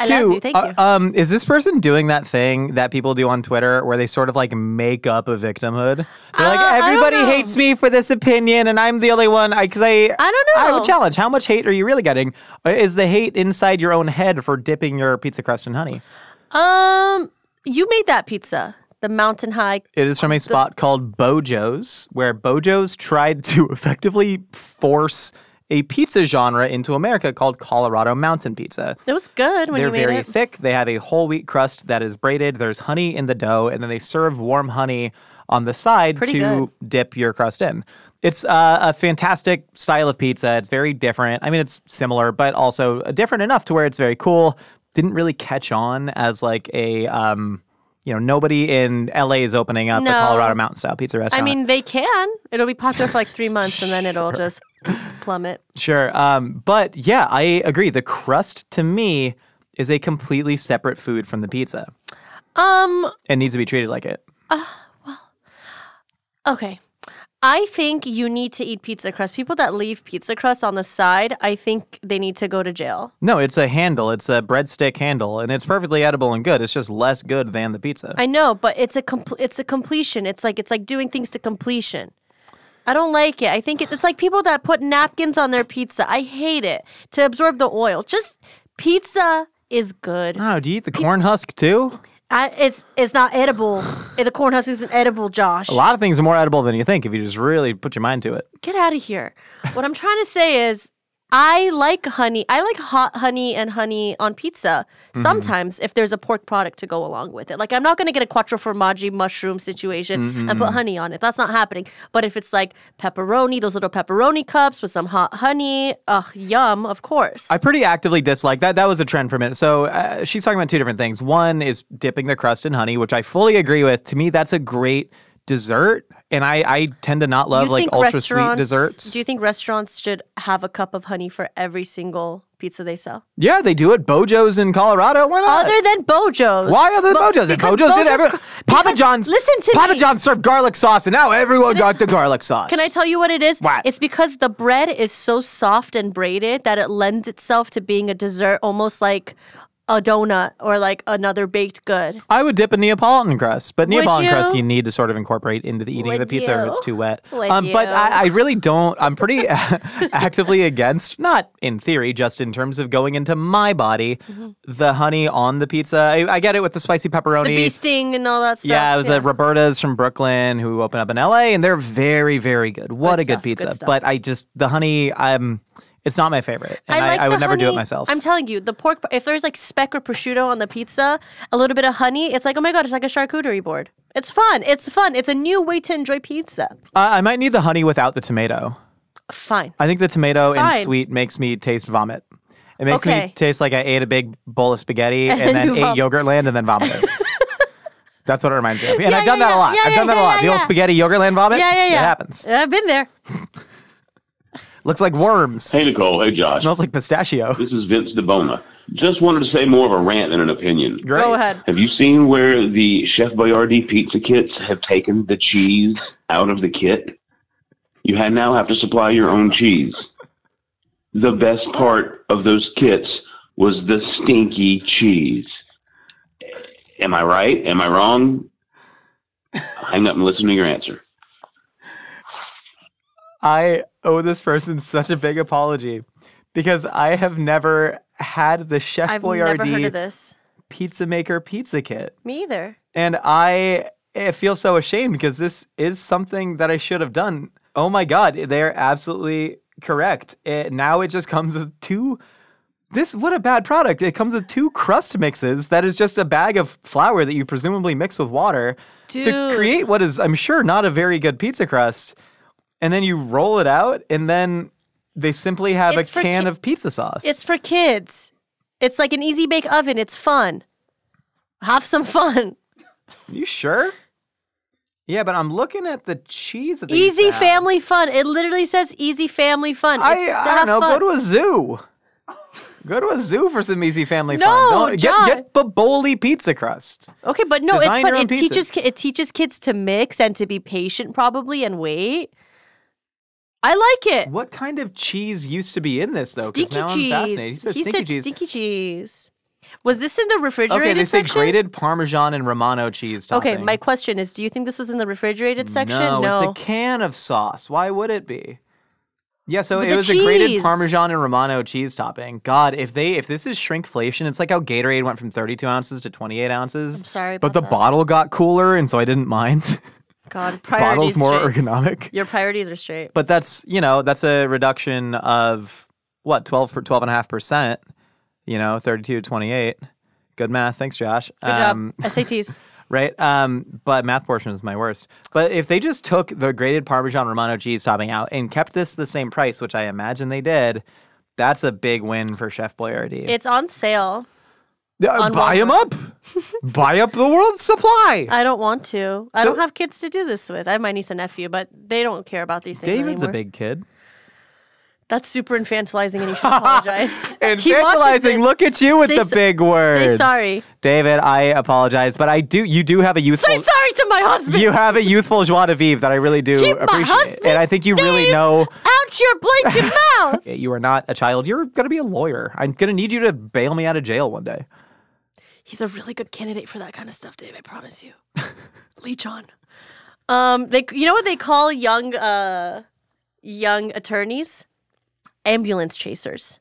I Two, love you. Thank uh, you. Um, is this person doing that thing that people do on Twitter where they sort of like make up a victimhood? They're uh, like, everybody hates me for this opinion and I'm the only one. I, cause I, I don't know. I have a challenge. How much hate are you really getting? Is the hate inside your own head for dipping your pizza crust in honey? Um, you made that pizza. The mountain high. It is from a spot called Bojo's, where Bojo's tried to effectively force a pizza genre into America called Colorado mountain pizza. It was good when They're you made it. They're very thick. They have a whole wheat crust that is braided. There's honey in the dough, and then they serve warm honey on the side Pretty to good. dip your crust in. It's uh, a fantastic style of pizza. It's very different. I mean, it's similar, but also different enough to where it's very cool. Didn't really catch on as like a... Um, You know, nobody in L A is opening up no. a Colorado mountain-style pizza restaurant. I mean, they can. It'll be popular for like three months, and then it'll sure. just plummet. Sure. Um, but, yeah, I agree. The crust, to me, is a completely separate food from the pizza. Um, It needs to be treated like it. Uh, well, okay. I think you need to eat pizza crust. People that leave pizza crust on the side, I think they need to go to jail. No, it's a handle. It's a breadstick handle, and it's perfectly edible and good. It's just less good than the pizza. I know, but it's a compl it's a completion. It's like it's like doing things to completion. I don't like it. I think it's, it's like people that put napkins on their pizza. I hate it. To absorb the oil. Just pizza is good. Oh, do you eat the pizza corn husk too? I, it's it's not edible. The corn husk isn't edible, Josh. A lot of things are more edible than you think if you just really put your mind to it. Get out of here. What I'm trying to say is I like honey. I like hot honey and honey on pizza sometimes mm-hmm. if there's a pork product to go along with it. Like I'm not going to get a quattro formaggi mushroom situation mm-hmm. and put honey on it. That's not happening. But if it's like pepperoni, those little pepperoni cups with some hot honey, ugh, yum, of course. I pretty actively dislike that. That was a trend for a minute. So uh, she's talking about two different things. One is dipping the crust in honey, which I fully agree with. To me, that's a great dessert. And I, I tend to not love like ultra sweet desserts. Do you think restaurants should have a cup of honey for every single pizza they sell? Yeah, they do it. Bojo's in Colorado. Why not? Other than Bojo's. Why other than Bo Bojo's? If Bojo's, Bojo's did everyone. Papa John's. Listen to Papa me. Papa John's served garlic sauce, and now everyone got the garlic sauce. Can I tell you what it is? What? It's because the bread is so soft and braided that it lends itself to being a dessert, almost like a donut or like another baked good. I would dip a Neapolitan crust, but Neapolitan crust you need to sort of incorporate into the eating would of the pizza you? if it's too wet. Um, but I, I really don't. I'm pretty actively against, not in theory, just in terms of going into my body, mm-hmm. the honey on the pizza. I, I get it with the spicy pepperoni. The bee sting and all that stuff. Yeah, it was yeah. a Roberta's from Brooklyn who opened up in L A and they're very, very good. What good a good stuff, pizza. Good but I just, the honey, I'm... It's not my favorite, and I, like I, I would never honey, do it myself. I'm telling you, the pork, if there's like speck or prosciutto on the pizza, a little bit of honey, it's like, oh my God, it's like a charcuterie board. It's fun. It's fun. It's a new way to enjoy pizza. Uh, I might need the honey without the tomato. Fine. I think the tomato Fine. and sweet makes me taste vomit. It makes okay. me taste like I ate a big bowl of spaghetti and, and then ate Yogurtland and then vomited. That's what it reminds me of. And yeah, I've done yeah, that yeah. a lot. Yeah, I've yeah, done yeah, that a lot. Yeah, the yeah. old spaghetti Yogurtland vomit? Yeah, yeah, yeah. It happens. I've been there. Looks like worms. Hey, Nicole. Hey, Josh. It smells like pistachio. This is Vince DeBona. Just wanted to say more of a rant than an opinion. Great. Go ahead. Have you seen where the Chef Boyardee pizza kits have taken the cheese out of the kit? You now have to supply your own cheese. The best part of those kits was the stinky cheese. Am I right? Am I wrong? Hang up and listen to your answer. I owe this person such a big apology because I have never had the Chef I've Boyardee never heard of this. Pizza Maker Pizza Kit. Me either. And I, I feel so ashamed because this is something that I should have done. Oh my God, they are absolutely correct. It, now it just comes with two... This, what a bad product. It comes with two crust mixes that is just a bag of flour that you presumably mix with water Dude. to create what is, I'm sure, not a very good pizza crust. And then you roll it out, and then they simply have it's a can of pizza sauce. It's for kids. It's like an easy bake oven. It's fun. Have some fun. You sure? Yeah, but I'm looking at the cheese. That easy family fun. It literally says easy family fun. I, it's I don't know. Fun. Go to a zoo. Go to a zoo for some easy family no, fun. Don't, John. Get, get Boboli pizza crust. Okay, but no, Design it's fun. It teaches, it teaches kids to mix and to be patient probably and wait. I like it. What kind of cheese used to be in this, though? Stinky now cheese. I'm fascinated. He said, he stinky, said cheese. stinky cheese. Was this in the refrigerated section? Okay, they say section? grated Parmesan and Romano cheese topping. Okay, my question is, do you think this was in the refrigerated section? No, no. It's a can of sauce. Why would it be? Yeah, so With it was cheese. a grated Parmesan and Romano cheese topping. God, if they if this is shrinkflation, it's like how Gatorade went from thirty-two ounces to twenty-eight ounces. I'm sorry about But the that. bottle got cooler, and so I didn't mind. God, priorities Bottle's more straight. ergonomic. Your priorities are straight. But that's, you know, that's a reduction of, what, twelve, twelve point five percent, you know, thirty-two to twenty-eight. Good math. Thanks, Josh. Good um, job. S A Ts. Right? Um, but math portion is my worst. But if they just took the grated Parmesan Romano cheese topping out and kept this the same price, which I imagine they did, that's a big win for Chef Boyardee. It's on sale. Uh, on buy Walmart. them up. Buy up the world's supply. I don't want to. So, I don't have kids to do this with. I have my niece and nephew, but they don't care about these things David's anymore. a big kid. That's super infantilizing, and you should apologize. Infantilizing, look at you with say the big words. Say sorry. David, I apologize, but I do. you do have a youthful... Say sorry to my husband! You have a youthful joie de vivre that I really do Keep appreciate. And I think you really know... out your blinking mouth! You are not a child. You're going to be a lawyer. I'm going to need you to bail me out of jail one day. He's a really good candidate for that kind of stuff, Dave. I promise you. Leech on. Um, they, you know what they call young, uh, young attorneys? Ambulance chasers.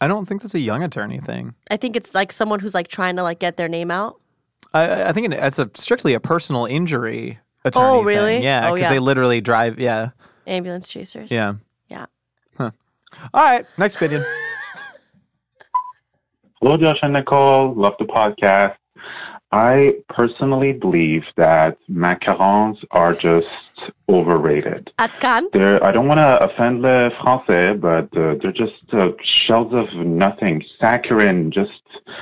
I don't think that's a young attorney thing. I think it's like someone who's like trying to like get their name out. I, I think it's a strictly a personal injury attorney. Oh, really? Thing. Yeah, because oh, yeah. they literally drive. Yeah. Ambulance chasers. Yeah. Yeah. Huh. All right. Next video. Hello, Josh and Nicole. Love the podcast. I personally believe that macarons are just overrated. At Cannes? They're, I don't want to offend the Français, but uh, they're just uh, shells of nothing. Saccharin, just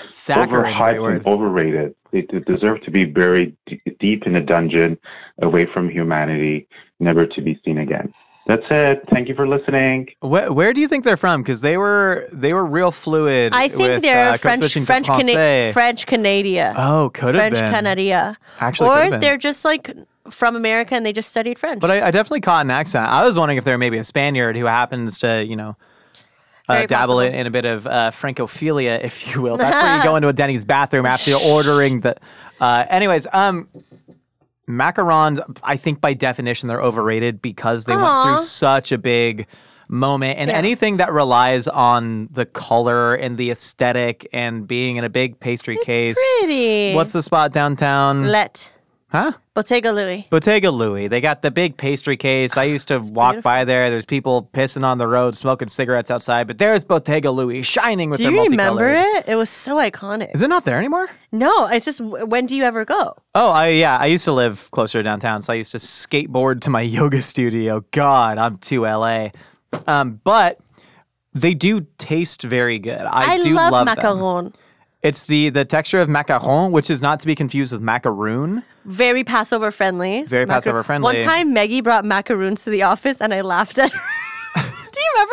Saccharin, overhyped and overrated. They, they deserve to be buried d deep in a dungeon, away from humanity, never to be seen again. That's it. Thank you for listening. Where, where do you think they're from? Because they were they were real fluid. I think with, they're uh, French, French, Cana French Canada. Oh, could have been French Canada. Actually, or been. they're just like from America and they just studied French. But I, I definitely caught an accent. I was wondering if they're maybe a Spaniard who happens to you know uh, dabble in, in a bit of uh, Francophilia, if you will. That's where you go into a Denny's bathroom after you're ordering the. Uh, anyways, um. Macarons, I think by definition, they're overrated because they Aww. went through such a big moment. And yeah. anything that relies on the color and the aesthetic and being in a big pastry it's case. Pretty. What's the spot downtown? Let. Huh? Bottega Louis. Bottega Louis. They got the big pastry case. I used to walk beautiful. by there. There's people pissing on the road, smoking cigarettes outside. But there's Bottega Louis shining with do their multicolor. Do you remember it? It was so iconic. Is it not there anymore? No. It's just, when do you ever go? Oh, I, yeah. I used to live closer to downtown, so I used to skateboard to my yoga studio. God, I'm too L A. Um, but they do taste very good. I, I do love, love macaron. Them. It's the, the texture of macaron, which is not to be confused with macaroon. Very Passover friendly. Very Macar Passover friendly. One time, Maggie brought macaroons to the office, and I laughed at her. Do you remember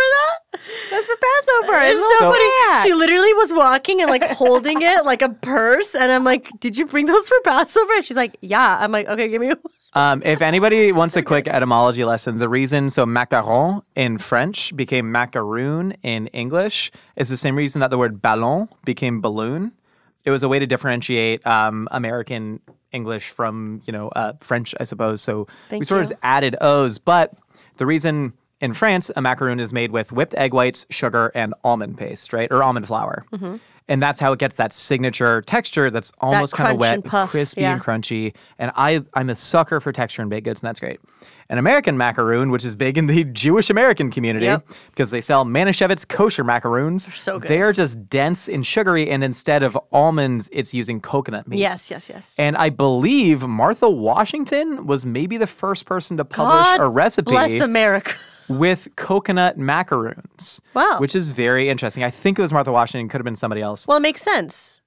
that? That's for Passover. It's so, so funny. She literally was walking and like holding it like a purse, and I'm like, "Did you bring those for Passover?" And she's like, "Yeah." I'm like, "Okay, give me one." Um, if anybody wants a quick etymology lesson, the reason so macaron in French became macaroon in English is the same reason that the word ballon became balloon. It was a way to differentiate um, American English from, you know, uh, French, I suppose. So Thank we sort you. of added O's. But the reason in France, a macaroon is made with whipped egg whites, sugar, and almond paste, right? Or almond flour. Mm-hmm. And that's how it gets that signature texture that's almost that kind of wet, and puff, crispy yeah. and crunchy. And I, I'm a sucker for texture in baked goods, and that's great. An American macaroon, which is big in the Jewish-American community, yep. because they sell Manischewitz kosher macaroons. They're so good. They are just dense and sugary, and instead of almonds, it's using coconut meat. Yes, yes, yes. And I believe Martha Washington was maybe the first person to publish God a recipe. Bless America. With coconut macaroons. Wow. Which is very interesting. I think it was Martha Washington. Could have been somebody else. Well, it makes sense.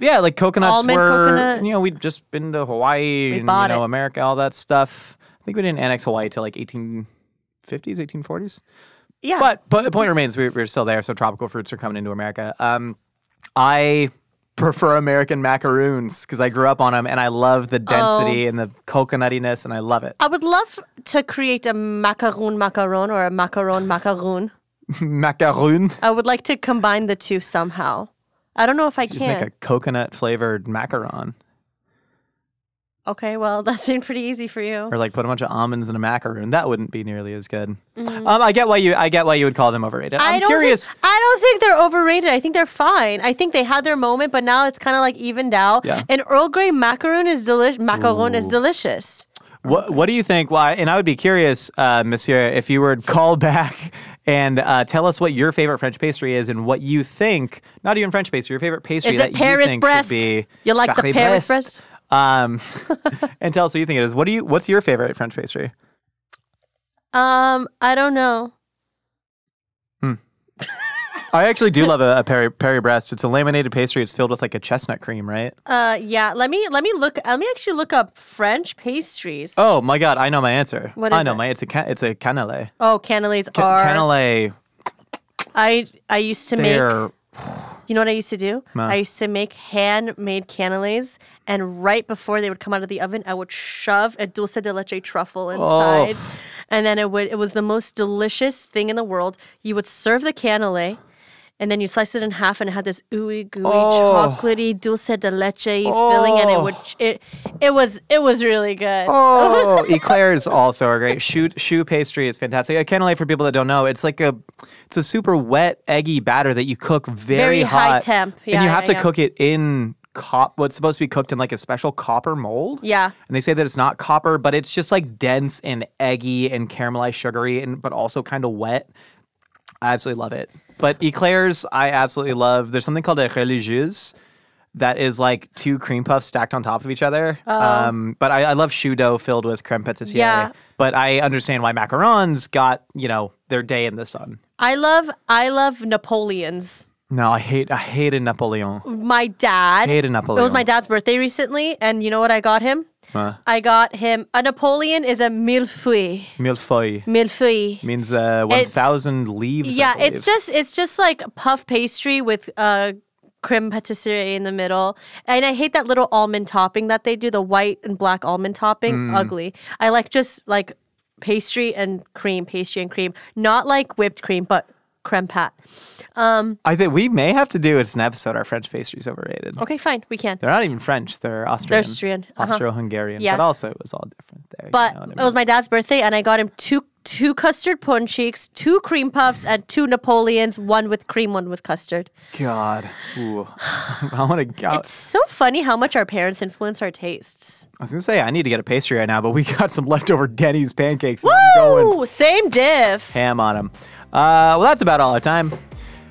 Yeah, like coconuts Almond, were, coconut. you know, we'd just been to Hawaii we and, you know, it. America, all that stuff. I think we didn't annex Hawaii till like eighteen fifties, eighteen forties. Yeah. But, but the point remains, we, we're still there, so tropical fruits are coming into America. Um, I prefer American macaroons because I grew up on them, and I love the density oh. and the coconuttiness, and I love it. I would love to create a macaroon macaron or a macaron macaroon. Macaroon? I would like to combine the two somehow. I don't know if I so can. Just make a coconut-flavored macaron. Okay, well, that seemed pretty easy for you. Or like put a bunch of almonds in a macaroon. That wouldn't be nearly as good. Mm-hmm. Um, I get why you. I get why you would call them overrated. I'm I don't curious. Think, I don't think they're overrated. I think they're fine. I think they had their moment, but now it's kind of like evened out. Yeah. And Earl Grey macaroon is delicious. Macaron Ooh. is delicious. What What do you think? Why? And I would be curious, uh, Monsieur, if you were called back and uh, tell us what your favorite French pastry is and what you think. Not even French pastry. Your favorite pastry is that it Paris you think breast? Should be. You like Paris the Paris breast? breast? Um, and tell us what you think it is. What do you? What's your favorite French pastry? Um, I don't know. Hmm. I actually do love a, a Perry Perry breast. It's a laminated pastry. It's filled with like a chestnut cream, right? Uh, yeah. Let me let me look. Let me actually look up French pastries. Oh my God! I know my answer. What is I know it? my. It's a can, it's a cannelé. Oh, cannelés Ca are cannelé. I I used to make. You know what I used to do? No. I used to make handmade cannelés, and right before they would come out of the oven, I would shove a dulce de leche truffle inside, oh. and then it would. It was the most delicious thing in the world. You would serve the cannelé, and then you slice it in half, and it had this ooey gooey, oh. chocolatey dulce de leche oh. filling, and it would. It it was it was really good. Oh, eclairs also are great. Choux choux pastry is fantastic. A cannelé, for people that don't know, it's like a it's a super wet, eggy batter that you cook very, very hot, high temp, yeah, and you have yeah, to yeah. cook it in. Cop, what's supposed to be cooked in like a special copper mold. Yeah. And they say that it's not copper, but it's just like dense and eggy and caramelized sugary, and but also kind of wet. I absolutely love it. But eclairs, I absolutely love. There's something called a religieuse that is like two cream puffs stacked on top of each other. Oh. Um, but I, I love choux dough filled with creme patissiere. Yeah. But I understand why macarons got, you know, their day in the sun. I love, I love Napoleons. No, I hate I hated Napoleon. My dad. Hated Napoleon. It was my dad's birthday recently, and you know what I got him? Huh? I got him a Napoleon is a millefeuille. Millefeuille. Millefeuille means uh, one thousand leaves. Yeah, it's just it's just like puff pastry with uh, creme patisserie in the middle, and I hate that little almond topping that they do. The white and black almond topping, mm. ugly. I like just like pastry and cream, pastry and cream, not like whipped cream, but. Creme pat. Um, I think we may have to do it's an episode. Our French pastries overrated. Okay, fine, we can. They're not even French. They're Austrian. They're Austrian, uh-huh. Austro-Hungarian. Yeah. But also, it was all different there. But you know I mean? It was my dad's birthday, and I got him two two custard pound cakes, two cream puffs, and two Napoleons. One with cream, one with custard. God, ooh, I want to go. It's so funny how much our parents influence our tastes. I was gonna say I need to get a pastry right now, but we got some leftover Denny's pancakes. Woo! I'm going same diff. Ham on them. Uh, well, that's about all our time.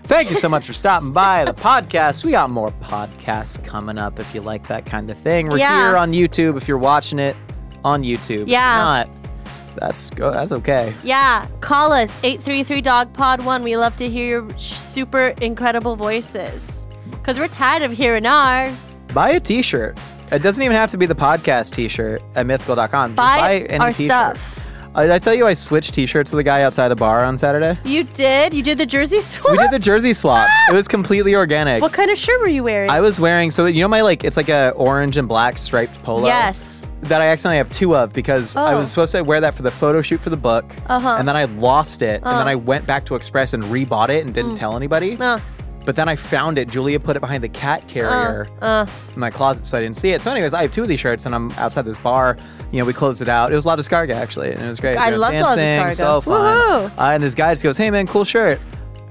Thank you so much for stopping by the podcast. We got more podcasts coming up if you like that kind of thing. We're yeah. here on YouTube if you're watching it on YouTube. Yeah. If not, that's, that's okay. Yeah. Call us, eight three three dog pod one. We love to hear your super incredible voices because we're tired of hearing ours. Buy a t-shirt. It doesn't even have to be the podcast t-shirt at mythical dot com. Buy, buy any our stuff. Did I tell you I switched t-shirts with the guy outside a bar on Saturday? You did? You did the jersey swap? We did the jersey swap. Ah! It was completely organic. What kind of shirt were you wearing? I was wearing, so you know my like, it's like a orange and black striped polo? Yes. That I accidentally have two of because oh. I was supposed to wear that for the photo shoot for the book. Uh-huh. And then I lost it. Uh. And then I went back to Express and rebought it and didn't mm. tell anybody. Uh. But then I found it. Julia put it behind the cat carrier uh, uh. in my closet, so I didn't see it. So anyways, I have two of these shirts, and I'm outside this bar. You know, we closed it out. It was La Descarga, actually, and it was great. I we loved dancing, La Descarga. So fun. Uh, and this guy just goes, hey, man, cool shirt.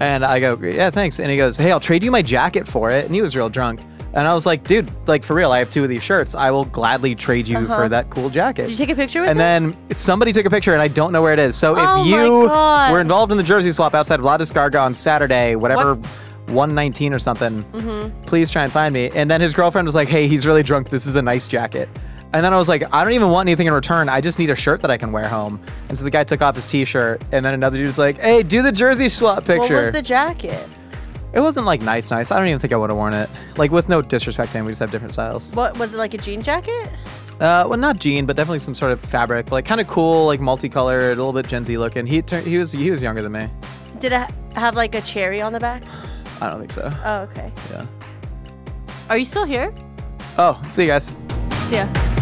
And I go, yeah, thanks. And he goes, hey, I'll trade you my jacket for it. And he was real drunk. And I was like, dude, like, for real, I have two of these shirts. I will gladly trade you uh-huh. for that cool jacket. Did you take a picture with and them? And then somebody took a picture, and I don't know where it is. So oh if you were involved in the jersey swap outside of La Descarga on Saturday, whatever, What's one nineteen or something, mm-hmm. please try and find me. And then his girlfriend was like, hey, he's really drunk. This is a nice jacket. And then I was like, I don't even want anything in return. I just need a shirt that I can wear home. And so the guy took off his T-shirt, and then another dude was like, hey, do the jersey swap picture. What was the jacket? It wasn't like nice, nice. I don't even think I would have worn it. Like, with no disrespect to him, we just have different styles. What was it, like a jean jacket? Uh, well, not jean, but definitely some sort of fabric. Like, kind of cool, like multicolored, a little bit Gen Z looking. He turned, he was he was younger than me. Did it have like a cherry on the back? I don't think so. Oh, okay. Yeah. Are you still here? Oh, see you guys. See ya.